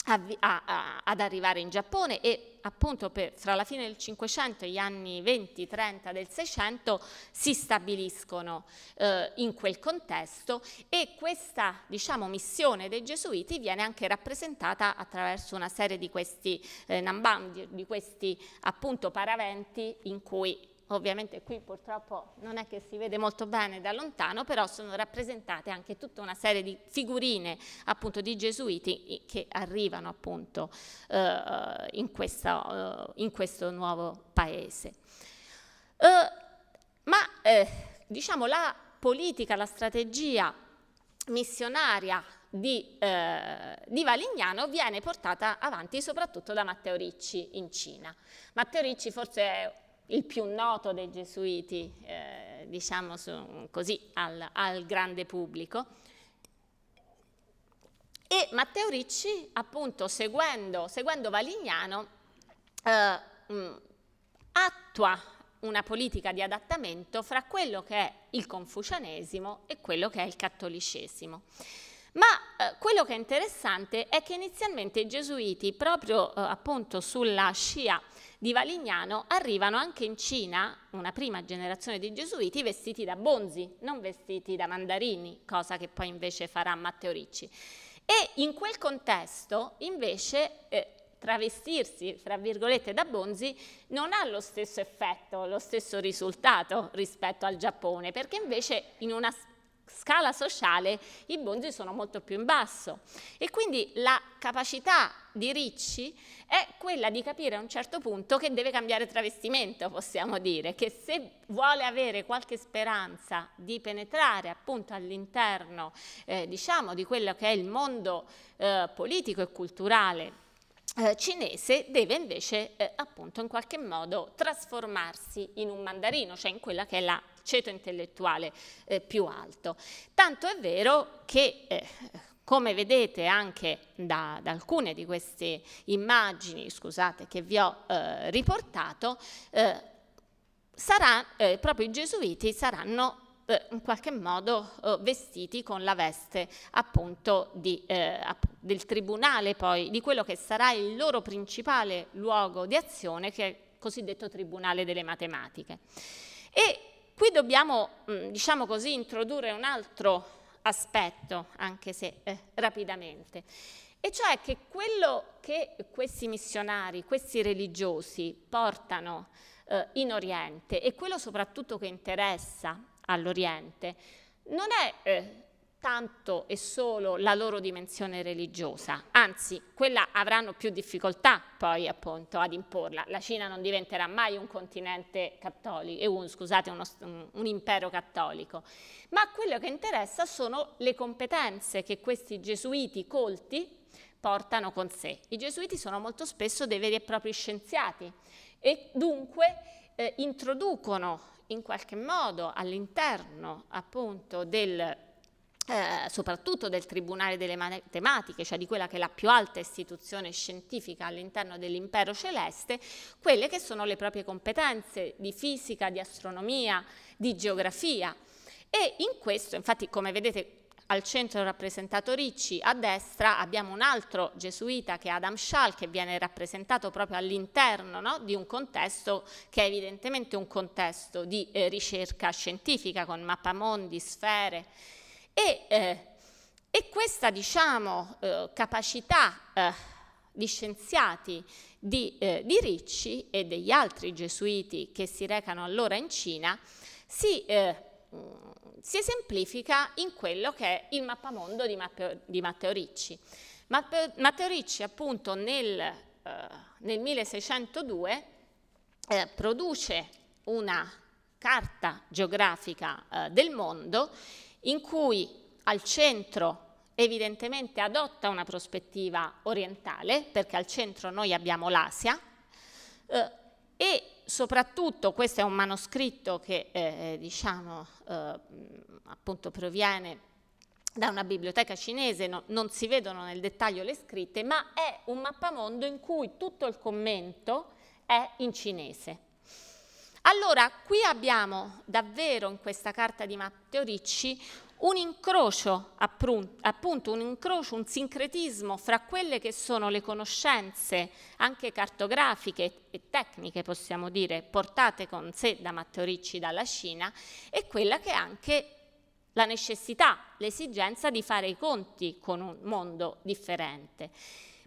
a, a, a, ad arrivare in Giappone, e appunto per, fra la fine del Cinquecento e gli anni venti trenta del Seicento si stabiliscono eh, in quel contesto, e questa, diciamo, missione dei gesuiti viene anche rappresentata attraverso una serie di questi eh, namban, di, di questi appunto paraventi in cui... Ovviamente qui purtroppo non è che si vede molto bene da lontano, però sono rappresentate anche tutta una serie di figurine appunto di gesuiti che arrivano appunto eh, in, questa, eh, in questo nuovo paese. Eh, ma eh, diciamo la politica, la strategia missionaria di, eh, di Valignano viene portata avanti soprattutto da Matteo Ricci in Cina. Matteo Ricci forse è il più noto dei gesuiti, eh, diciamo su, così, al, al grande pubblico. E Matteo Ricci, appunto, seguendo, seguendo Valignano, eh, mh, attua una politica di adattamento fra quello che è il confucianesimo e quello che è il cattolicesimo. Ma eh, quello che è interessante è che inizialmente i gesuiti, proprio eh, appunto sulla scia di Valignano, arrivano anche in Cina una prima generazione di gesuiti vestiti da bonzi, non vestiti da mandarini, cosa che poi invece farà Matteo Ricci. E in quel contesto invece eh, travestirsi, fra virgolette, da bonzi non ha lo stesso effetto, lo stesso risultato rispetto al Giappone, perché invece in una scala sociale i bonzi sono molto più in basso, e quindi la capacità di Ricci è quella di capire a un certo punto che deve cambiare travestimento, possiamo dire, che se vuole avere qualche speranza di penetrare appunto all'interno eh, diciamo di quello che è il mondo eh, politico e culturale Eh, cinese, deve invece eh, appunto in qualche modo trasformarsi in un mandarino, cioè in quella che è la ceto intellettuale eh, più alto. Tanto è vero che eh, Come vedete anche da, da alcune di queste immagini, scusate, che vi ho eh, riportato, eh, sarà, eh, proprio i gesuiti saranno eh, in qualche modo eh, vestiti con la veste appunto di, eh, del tribunale, poi di quello che sarà il loro principale luogo di azione, che è il cosiddetto Tribunale delle Matematiche. E qui dobbiamo, mh, diciamo così, introdurre un altro aspetto, anche se eh, rapidamente, e cioè che quello che questi missionari, questi religiosi portano eh, in Oriente, e quello soprattutto che interessa all'Oriente, non è eh, tanto e solo la loro dimensione religiosa, anzi quella avranno più difficoltà poi appunto ad imporla. La Cina non diventerà mai un continente cattolico, un, scusate, uno, un impero cattolico, ma quello che interessa sono le competenze che questi gesuiti colti portano con sé. I gesuiti sono molto spesso dei veri e propri scienziati e dunque eh, introducono in qualche modo all'interno appunto del Eh, soprattutto del Tribunale delle Matematiche, cioè di quella che è la più alta istituzione scientifica all'interno dell'impero celeste, quelle che sono le proprie competenze di fisica, di astronomia, di geografia. E in questo, infatti, come vedete al centro rappresentato Ricci, a destra abbiamo un altro gesuita che è Adam Schall, che viene rappresentato proprio all'interno, no, di un contesto che è evidentemente un contesto di eh, ricerca scientifica, con mappamondi, sfere. E, eh, e questa, diciamo, eh, capacità eh, di scienziati di, eh, di Ricci e degli altri gesuiti che si recano allora in Cina si, eh, si esemplifica in quello che è il mappamondo di Matteo, di Matteo Ricci. Matteo Ricci, appunto, nel, eh, nel milleseicentodue eh, produce una carta geografica eh, del mondo, in cui al centro evidentemente adotta una prospettiva orientale, perché al centro noi abbiamo l'Asia, eh, e soprattutto questo è un manoscritto che eh, diciamo eh, appunto proviene da una biblioteca cinese, no, non si vedono nel dettaglio le scritte, ma è un mappamondo in cui tutto il commento è in cinese. Allora, qui abbiamo davvero in questa carta di Matteo Ricci un incrocio, appunto un incrocio, un sincretismo fra quelle che sono le conoscenze anche cartografiche e tecniche, possiamo dire, portate con sé da Matteo Ricci dalla Cina, e quella che è anche la necessità, l'esigenza di fare i conti con un mondo differente.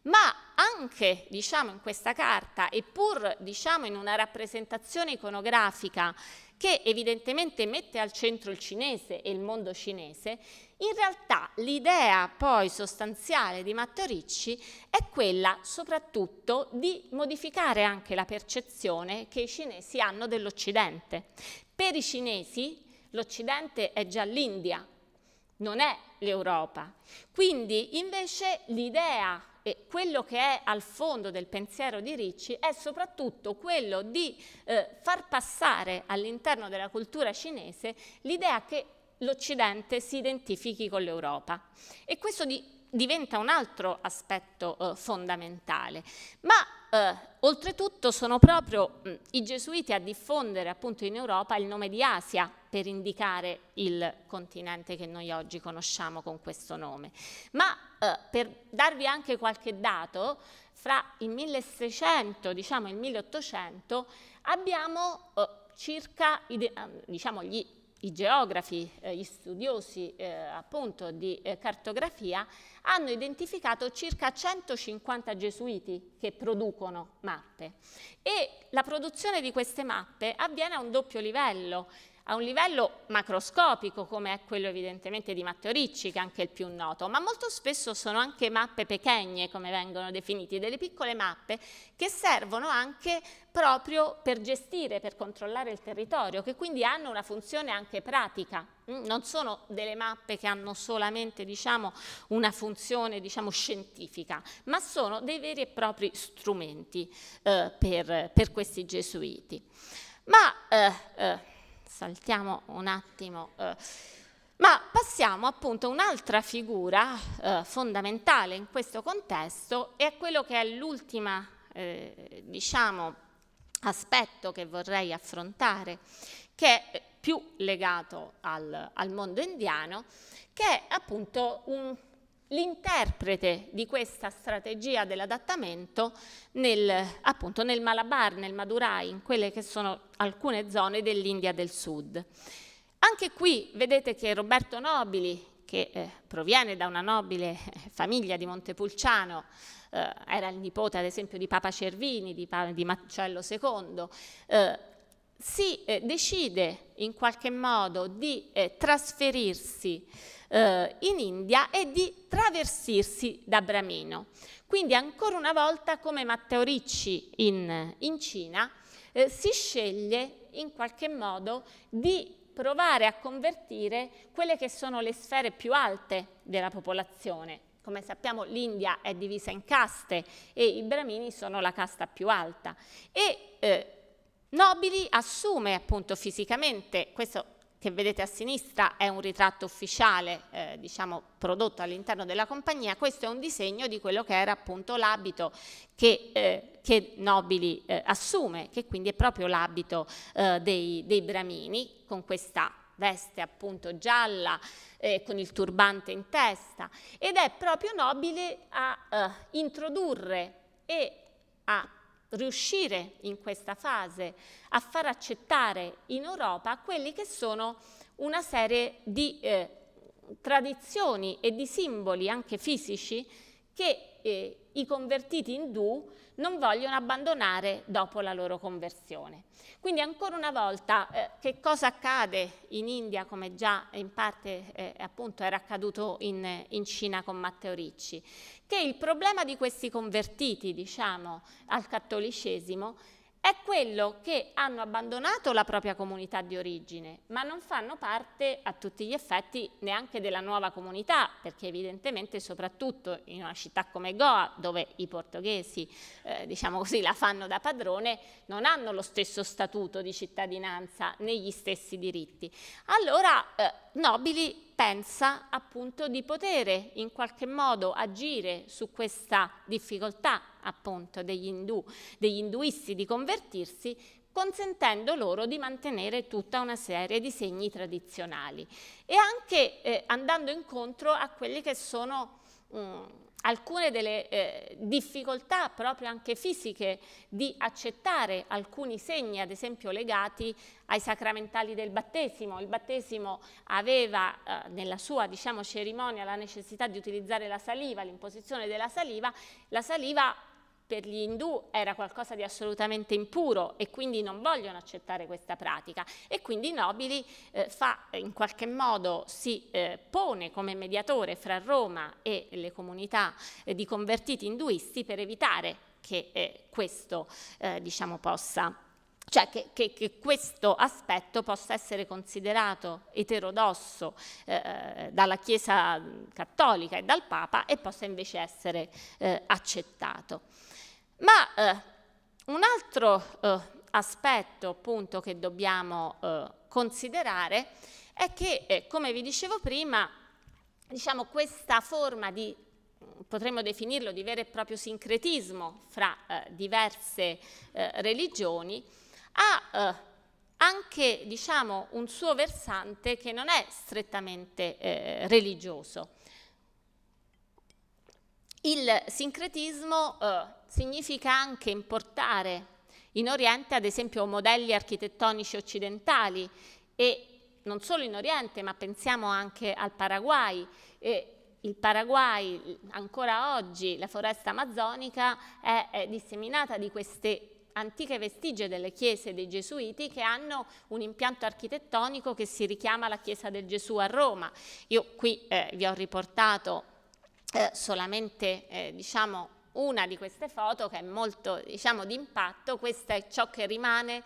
Ma anche, diciamo, in questa carta, e pur, diciamo, in una rappresentazione iconografica che evidentemente mette al centro il cinese e il mondo cinese, in realtà l'idea poi sostanziale di Matteo Ricci è quella soprattutto di modificare anche la percezione che i cinesi hanno dell'Occidente. Per i cinesi l'Occidente è già l'India, non è l'Europa. Quindi invece l'idea, e quello che è al fondo del pensiero di Ricci, è soprattutto quello di eh, far passare all'interno della cultura cinese l'idea che l'Occidente si identifichi con l'Europa. E questo di, diventa un altro aspetto eh, fondamentale. Ma eh, oltretutto sono proprio mh, i gesuiti a diffondere appunto in Europa il nome di Asia, per indicare il continente che noi oggi conosciamo con questo nome. Ma eh, per darvi anche qualche dato, fra il milleseicento, diciamo il milleottocento, abbiamo eh, circa, diciamo, gli, i geografi, eh, gli studiosi eh, appunto di eh, cartografia, hanno identificato circa centocinquanta gesuiti che producono mappe. E la produzione di queste mappe avviene a un doppio livello, a un livello macroscopico, come è quello evidentemente di Matteo Ricci, che è anche il più noto, ma molto spesso sono anche mappe pequeñe, come vengono definite, delle piccole mappe che servono anche proprio per gestire, per controllare il territorio, che quindi hanno una funzione anche pratica. Non sono delle mappe che hanno solamente, diciamo, una funzione, diciamo, scientifica, ma sono dei veri e propri strumenti eh, per, per questi gesuiti. Ma... Eh, eh, saltiamo un attimo eh, Ma passiamo appunto a un'altra figura eh, fondamentale in questo contesto e a quello che è l'ultima, eh, diciamo, aspetto che vorrei affrontare, che è più legato al, al mondo indiano, che è appunto l'interprete di questa strategia dell'adattamento nel, appunto nel Malabar, nel Madurai, in quelle che sono alcune zone dell'India del Sud. Anche qui vedete che Roberto Nobili, che eh, proviene da una nobile famiglia di Montepulciano, eh, era il nipote ad esempio di Papa Cervini, di, di Marcello secondo, eh, si eh, decide in qualche modo di eh, trasferirsi eh, in India e di travestirsi da bramino. Quindi ancora una volta, come Matteo Ricci in, in Cina, eh, si sceglie in qualche modo di provare a convertire quelle che sono le sfere più alte della popolazione. Come sappiamo, l'India è divisa in caste e i bramini sono la casta più alta. E eh, Nobili assume appunto fisicamente, questo che vedete a sinistra è un ritratto ufficiale, eh, diciamo, prodotto all'interno della compagnia, questo è un disegno di quello che era appunto l'abito che, eh, che Nobili eh, assume, che quindi è proprio l'abito eh, dei, dei bramini, con questa veste appunto gialla, eh, con il turbante in testa, ed è proprio Nobili a eh, introdurre e a riuscire in questa fase a far accettare in Europa quelli che sono una serie di eh, tradizioni e di simboli anche fisici che eh, i convertiti indù non vogliono abbandonare dopo la loro conversione. Quindi ancora una volta eh, che cosa accade in India, come già in parte eh, appunto era accaduto in, in Cina con Matteo Ricci? Che il problema di questi convertiti, diciamo, al cattolicesimo è quello che hanno abbandonato la propria comunità di origine, ma non fanno parte a tutti gli effetti neanche della nuova comunità, perché evidentemente soprattutto in una città come Goa, dove i portoghesi, eh, diciamo così, la fanno da padrone, non hanno lo stesso statuto di cittadinanza né gli stessi diritti. Allora eh, Nobili pensa appunto di poter in qualche modo agire su questa difficoltà appunto degli indù, degli induisti di convertirsi, consentendo loro di mantenere tutta una serie di segni tradizionali e anche eh, andando incontro a quelle che sono mh, alcune delle eh, difficoltà proprio anche fisiche di accettare alcuni segni, ad esempio legati ai sacramentali del battesimo. Il battesimo aveva eh, nella sua, diciamo, cerimonia la necessità di utilizzare la saliva, l'imposizione della saliva. La saliva per gli indù era qualcosa di assolutamente impuro e quindi non vogliono accettare questa pratica, e quindi Nobili eh, fa, in qualche modo si eh, pone come mediatore fra Roma e le comunità eh, di convertiti induisti per evitare che eh, questo eh, diciamo possa, cioè che, che, che questo aspetto possa essere considerato eterodosso eh, dalla Chiesa cattolica e dal Papa e possa invece essere eh, accettato. Ma eh, un altro eh, aspetto appunto che dobbiamo eh, considerare è che, eh, come vi dicevo prima, diciamo questa forma di, potremmo definirlo di vero e proprio sincretismo fra eh, diverse eh, religioni, ha eh, anche, diciamo, un suo versante che non è strettamente eh, religioso. Il sincretismo eh, significa anche importare in Oriente, ad esempio, modelli architettonici occidentali, e non solo in Oriente, ma pensiamo anche al Paraguay. E il Paraguay, ancora oggi, la foresta amazzonica è, è disseminata di queste antiche vestigie delle chiese dei Gesuiti, che hanno un impianto architettonico che si richiama la Chiesa del Gesù a Roma. Io qui eh, vi ho riportato eh, solamente, eh, diciamo, una di queste foto che è molto, diciamo, d'impatto. Questo è ciò che rimane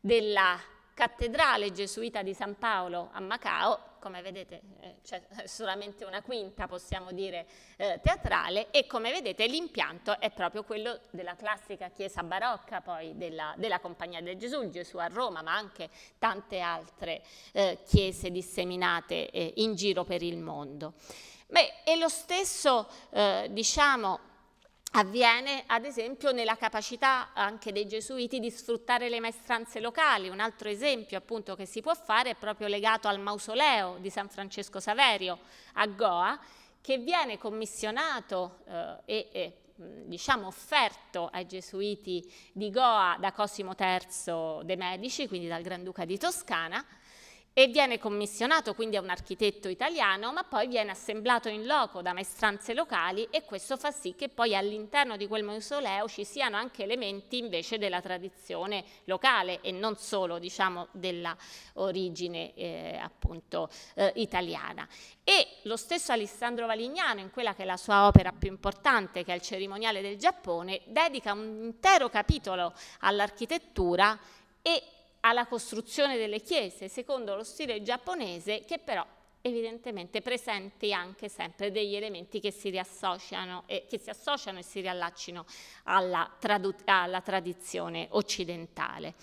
della cattedrale gesuita di San Paolo a Macao, come vedete eh, c'è solamente una quinta, possiamo dire, eh, teatrale, e come vedete l'impianto è proprio quello della classica chiesa barocca poi della, della Compagnia del Gesù, il Gesù a Roma, ma anche tante altre eh, chiese disseminate eh, in giro per il mondo. Beh, e lo stesso, eh, diciamo, avviene ad esempio nella capacità anche dei gesuiti di sfruttare le maestranze locali. Un altro esempio appunto che si può fare è proprio legato al mausoleo di San Francesco Saverio a Goa, che viene commissionato eh, e, e diciamo offerto ai gesuiti di Goa da Cosimo terzo de' Medici, quindi dal Granduca di Toscana, e viene commissionato quindi a un architetto italiano, ma poi viene assemblato in loco da maestranze locali, e questo fa sì che poi all'interno di quel mausoleo ci siano anche elementi invece della tradizione locale e non solo, diciamo, della origine eh, appunto eh, italiana. E lo stesso Alessandro Valignano, in quella che è la sua opera più importante, che è il Cerimoniale del Giappone, dedica un intero capitolo all'architettura e alla costruzione delle chiese secondo lo stile giapponese, che però evidentemente presenti anche sempre degli elementi che si riassociano e, che si, associano e si riallaccino alla, alla tradizione occidentale.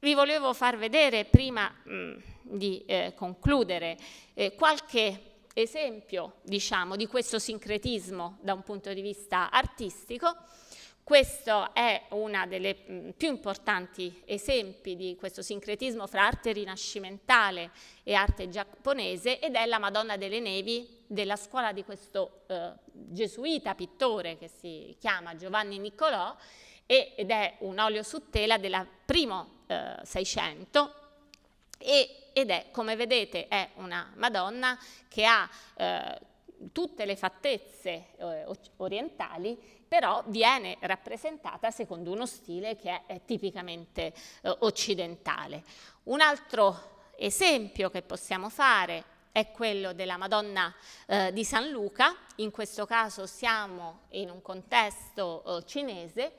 Vi volevo far vedere, prima mh, di eh, concludere, eh, qualche esempio, diciamo, di questo sincretismo da un punto di vista artistico. Questo è uno dei più importanti esempi di questo sincretismo fra arte rinascimentale e arte giapponese, ed è la Madonna delle Nevi della scuola di questo eh, gesuita pittore che si chiama Giovanni Niccolò, ed è un olio su tela del primo eh, Seicento, e, ed è, come vedete, è una Madonna che ha eh, tutte le fattezze eh, orientali, però viene rappresentata secondo uno stile che è, è tipicamente eh, occidentale. Un altro esempio che possiamo fare è quello della Madonna eh, di San Luca. In questo caso siamo in un contesto eh, cinese,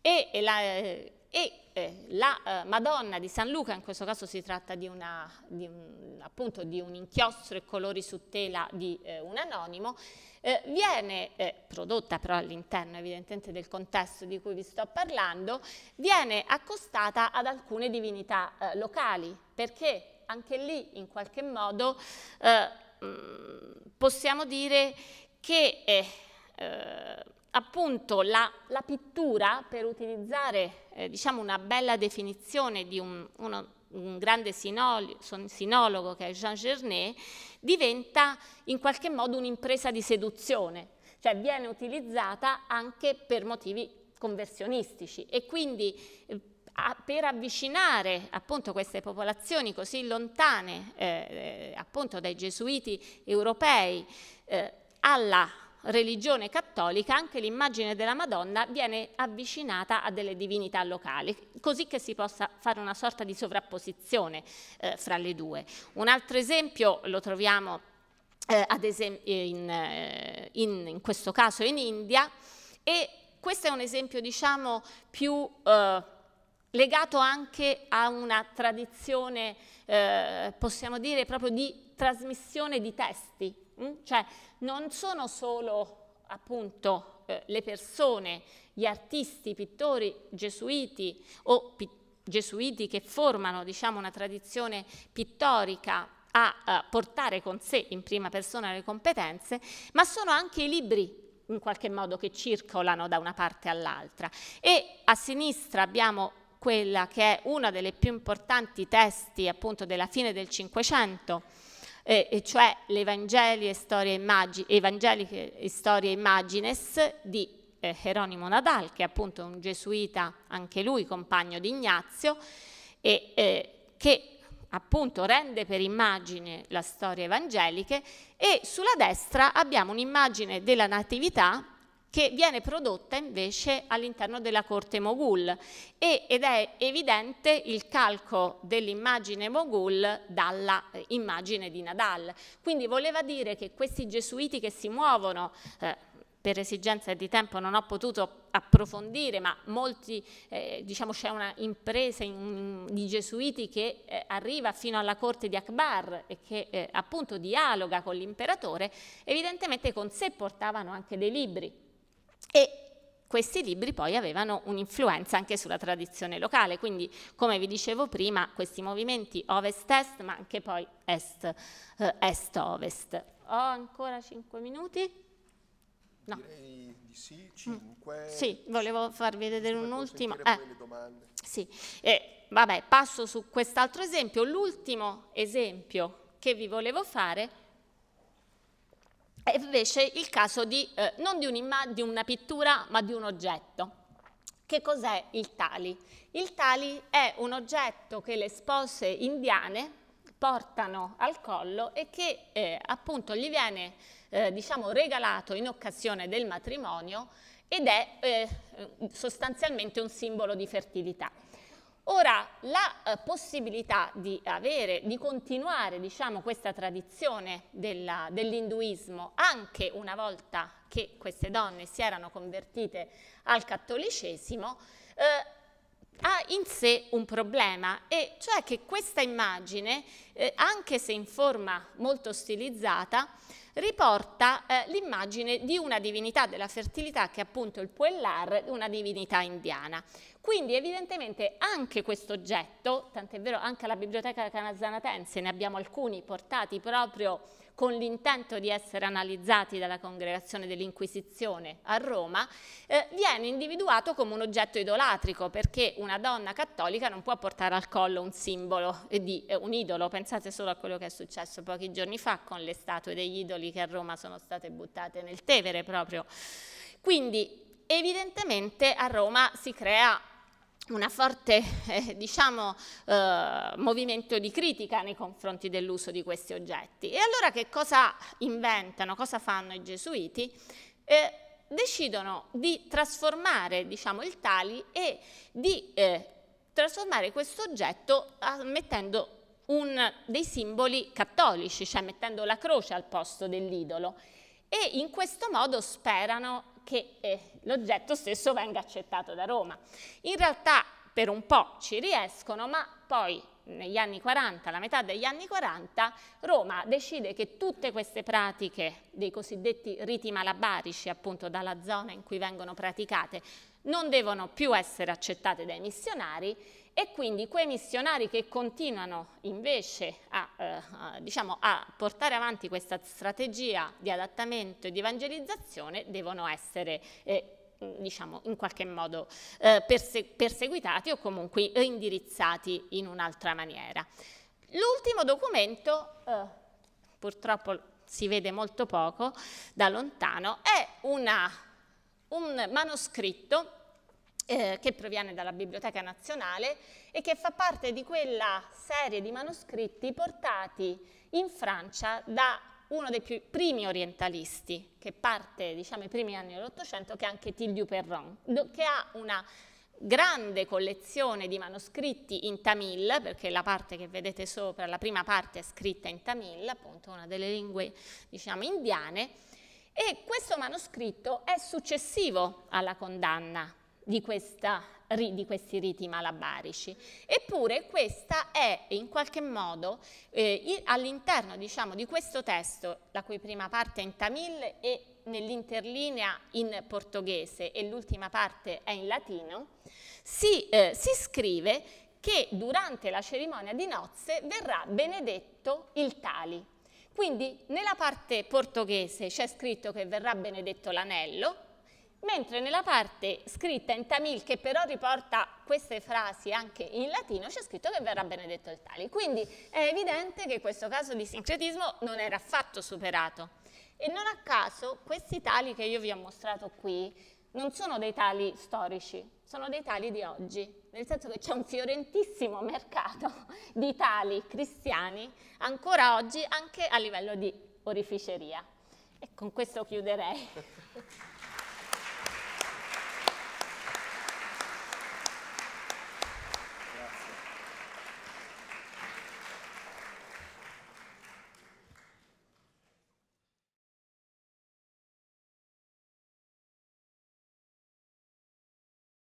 e, e la, eh, e eh, la eh, Madonna di San Luca, in questo caso si tratta di, una, di, un, appunto, di un inchiostro e colori su tela di eh, un anonimo, eh, viene eh, prodotta però all'interno evidentemente del contesto di cui vi sto parlando, viene accostata ad alcune divinità eh, locali, perché anche lì in qualche modo eh, possiamo dire che eh, eh, appunto la, la pittura, per utilizzare eh, diciamo una bella definizione di un, uno, un grande sinolo, sinologo che è Jean Gernet, diventa in qualche modo un'impresa di seduzione, cioè viene utilizzata anche per motivi conversionistici, e quindi eh, a, per avvicinare appunto queste popolazioni così lontane eh, appunto dai gesuiti europei eh, alla religione cattolica, anche l'immagine della Madonna viene avvicinata a delle divinità locali, così che si possa fare una sorta di sovrapposizione eh, fra le due. Un altro esempio lo troviamo eh, ad esempio in, eh, in, in questo caso in India, e questo è un esempio, diciamo, più eh, legato anche a una tradizione, eh, possiamo dire, proprio di trasmissione di testi. Cioè non sono solo appunto eh, le persone, gli artisti, pittori gesuiti o pi gesuiti che formano, diciamo, una tradizione pittorica a, a portare con sé in prima persona le competenze, ma sono anche i libri in qualche modo che circolano da una parte all'altra. E a sinistra abbiamo quella che è una delle più importanti testi appunto della fine del Cinquecento, e cioè l'Evangelicae Historiae imagines di eh, Geronimo Nadal, che è appunto un gesuita, anche lui compagno di Ignazio, e eh, che appunto rende per immagine la storia evangelica. E sulla destra abbiamo un'immagine della Natività che viene prodotta invece all'interno della corte Mogul, e, ed è evidente il calco dell'immagine Mogul dalla eh, immagine di Nadal. Quindi voleva dire che questi gesuiti che si muovono eh, per esigenza di tempo non ho potuto approfondire, ma molti, eh, diciamo c'è una impresa in, di gesuiti che eh, arriva fino alla corte di Akbar e che eh, appunto dialoga con l'imperatore, evidentemente con sé portavano anche dei libri e questi libri poi avevano un'influenza anche sulla tradizione locale, quindi come vi dicevo prima questi movimenti ovest-est ma anche poi est-ovest. Eh, ho ancora cinque minuti? No. Direi di sì, cinque. Mm. Sì, volevo farvi vedere un'ultima. Eh, sì, eh, vabbè, passo su quest'altro esempio. L'ultimo esempio che vi volevo fare è invece il caso di, eh, non di, di una pittura, ma di un oggetto. Che cos'è il tali? Il tali è un oggetto che le spose indiane portano al collo e che eh, appunto gli viene eh, diciamo regalato in occasione del matrimonio ed è eh, sostanzialmente un simbolo di fertilità. Ora la eh, possibilità di avere, di continuare diciamo questa tradizione dell'induismo anche una volta che queste donne si erano convertite al cattolicesimo eh, ha in sé un problema, e cioè che questa immagine, eh, anche se in forma molto stilizzata, riporta eh, l'immagine di una divinità della fertilità che è appunto il Puellar, una divinità indiana. Quindi evidentemente anche questo oggetto, tant'è vero anche alla Biblioteca Casanatense ne abbiamo alcuni portati proprio con l'intento di essere analizzati dalla Congregazione dell'Inquisizione a Roma, eh, viene individuato come un oggetto idolatrico, perché una donna cattolica non può portare al collo un simbolo di eh, un idolo. Pensate solo a quello che è successo pochi giorni fa con le statue degli idoli che a Roma sono state buttate nel Tevere proprio. Quindi evidentemente a Roma si crea una forte eh, diciamo, eh, movimento di critica nei confronti dell'uso di questi oggetti. E allora che cosa inventano, cosa fanno i gesuiti? Eh, decidono di trasformare diciamo, il tali e di eh, trasformare questo oggetto mettendo un, dei simboli cattolici, cioè mettendo la croce al posto dell'idolo, e in questo modo sperano che eh, l'oggetto stesso venga accettato da Roma. In realtà per un po' ci riescono, ma poi negli anni quaranta, la metà degli anni quaranta, Roma decide che tutte queste pratiche dei cosiddetti riti malabarici, appunto dalla zona in cui vengono praticate, non devono più essere accettate dai missionari, e quindi quei missionari che continuano invece a, eh, a, diciamo, a portare avanti questa strategia di adattamento e di evangelizzazione devono essere eh, diciamo, in qualche modo eh, perse perseguitati o comunque indirizzati in un'altra maniera. L'ultimo documento, eh, purtroppo si vede molto poco da lontano, è una, un manoscritto Eh, che proviene dalla Biblioteca Nazionale e che fa parte di quella serie di manoscritti portati in Francia da uno dei più primi orientalisti, che parte, diciamo, i primi anni dell'Ottocento, che è anche Tilduperron, che ha una grande collezione di manoscritti in Tamil, perché la parte che vedete sopra, la prima parte è scritta in Tamil, appunto una delle lingue, diciamo, indiane, e questo manoscritto è successivo alla condanna Di, questa, di questi riti malabarici. Eppure questa è in qualche modo eh, all'interno, diciamo, di questo testo, la cui prima parte è in Tamil e nell'interlinea in portoghese e l'ultima parte è in latino, si, eh, si scrive che durante la cerimonia di nozze verrà benedetto il tali. Quindi nella parte portoghese c'è scritto che verrà benedetto l'anello, mentre nella parte scritta in Tamil, che però riporta queste frasi anche in latino, c'è scritto che verrà benedetto il tali. Quindi è evidente che questo caso di sincretismo non era affatto superato. E non a caso questi tali che io vi ho mostrato qui non sono dei tali storici, sono dei tali di oggi, nel senso che c'è un fiorentissimo mercato di tali cristiani ancora oggi, anche a livello di orificeria. E con questo chiuderei.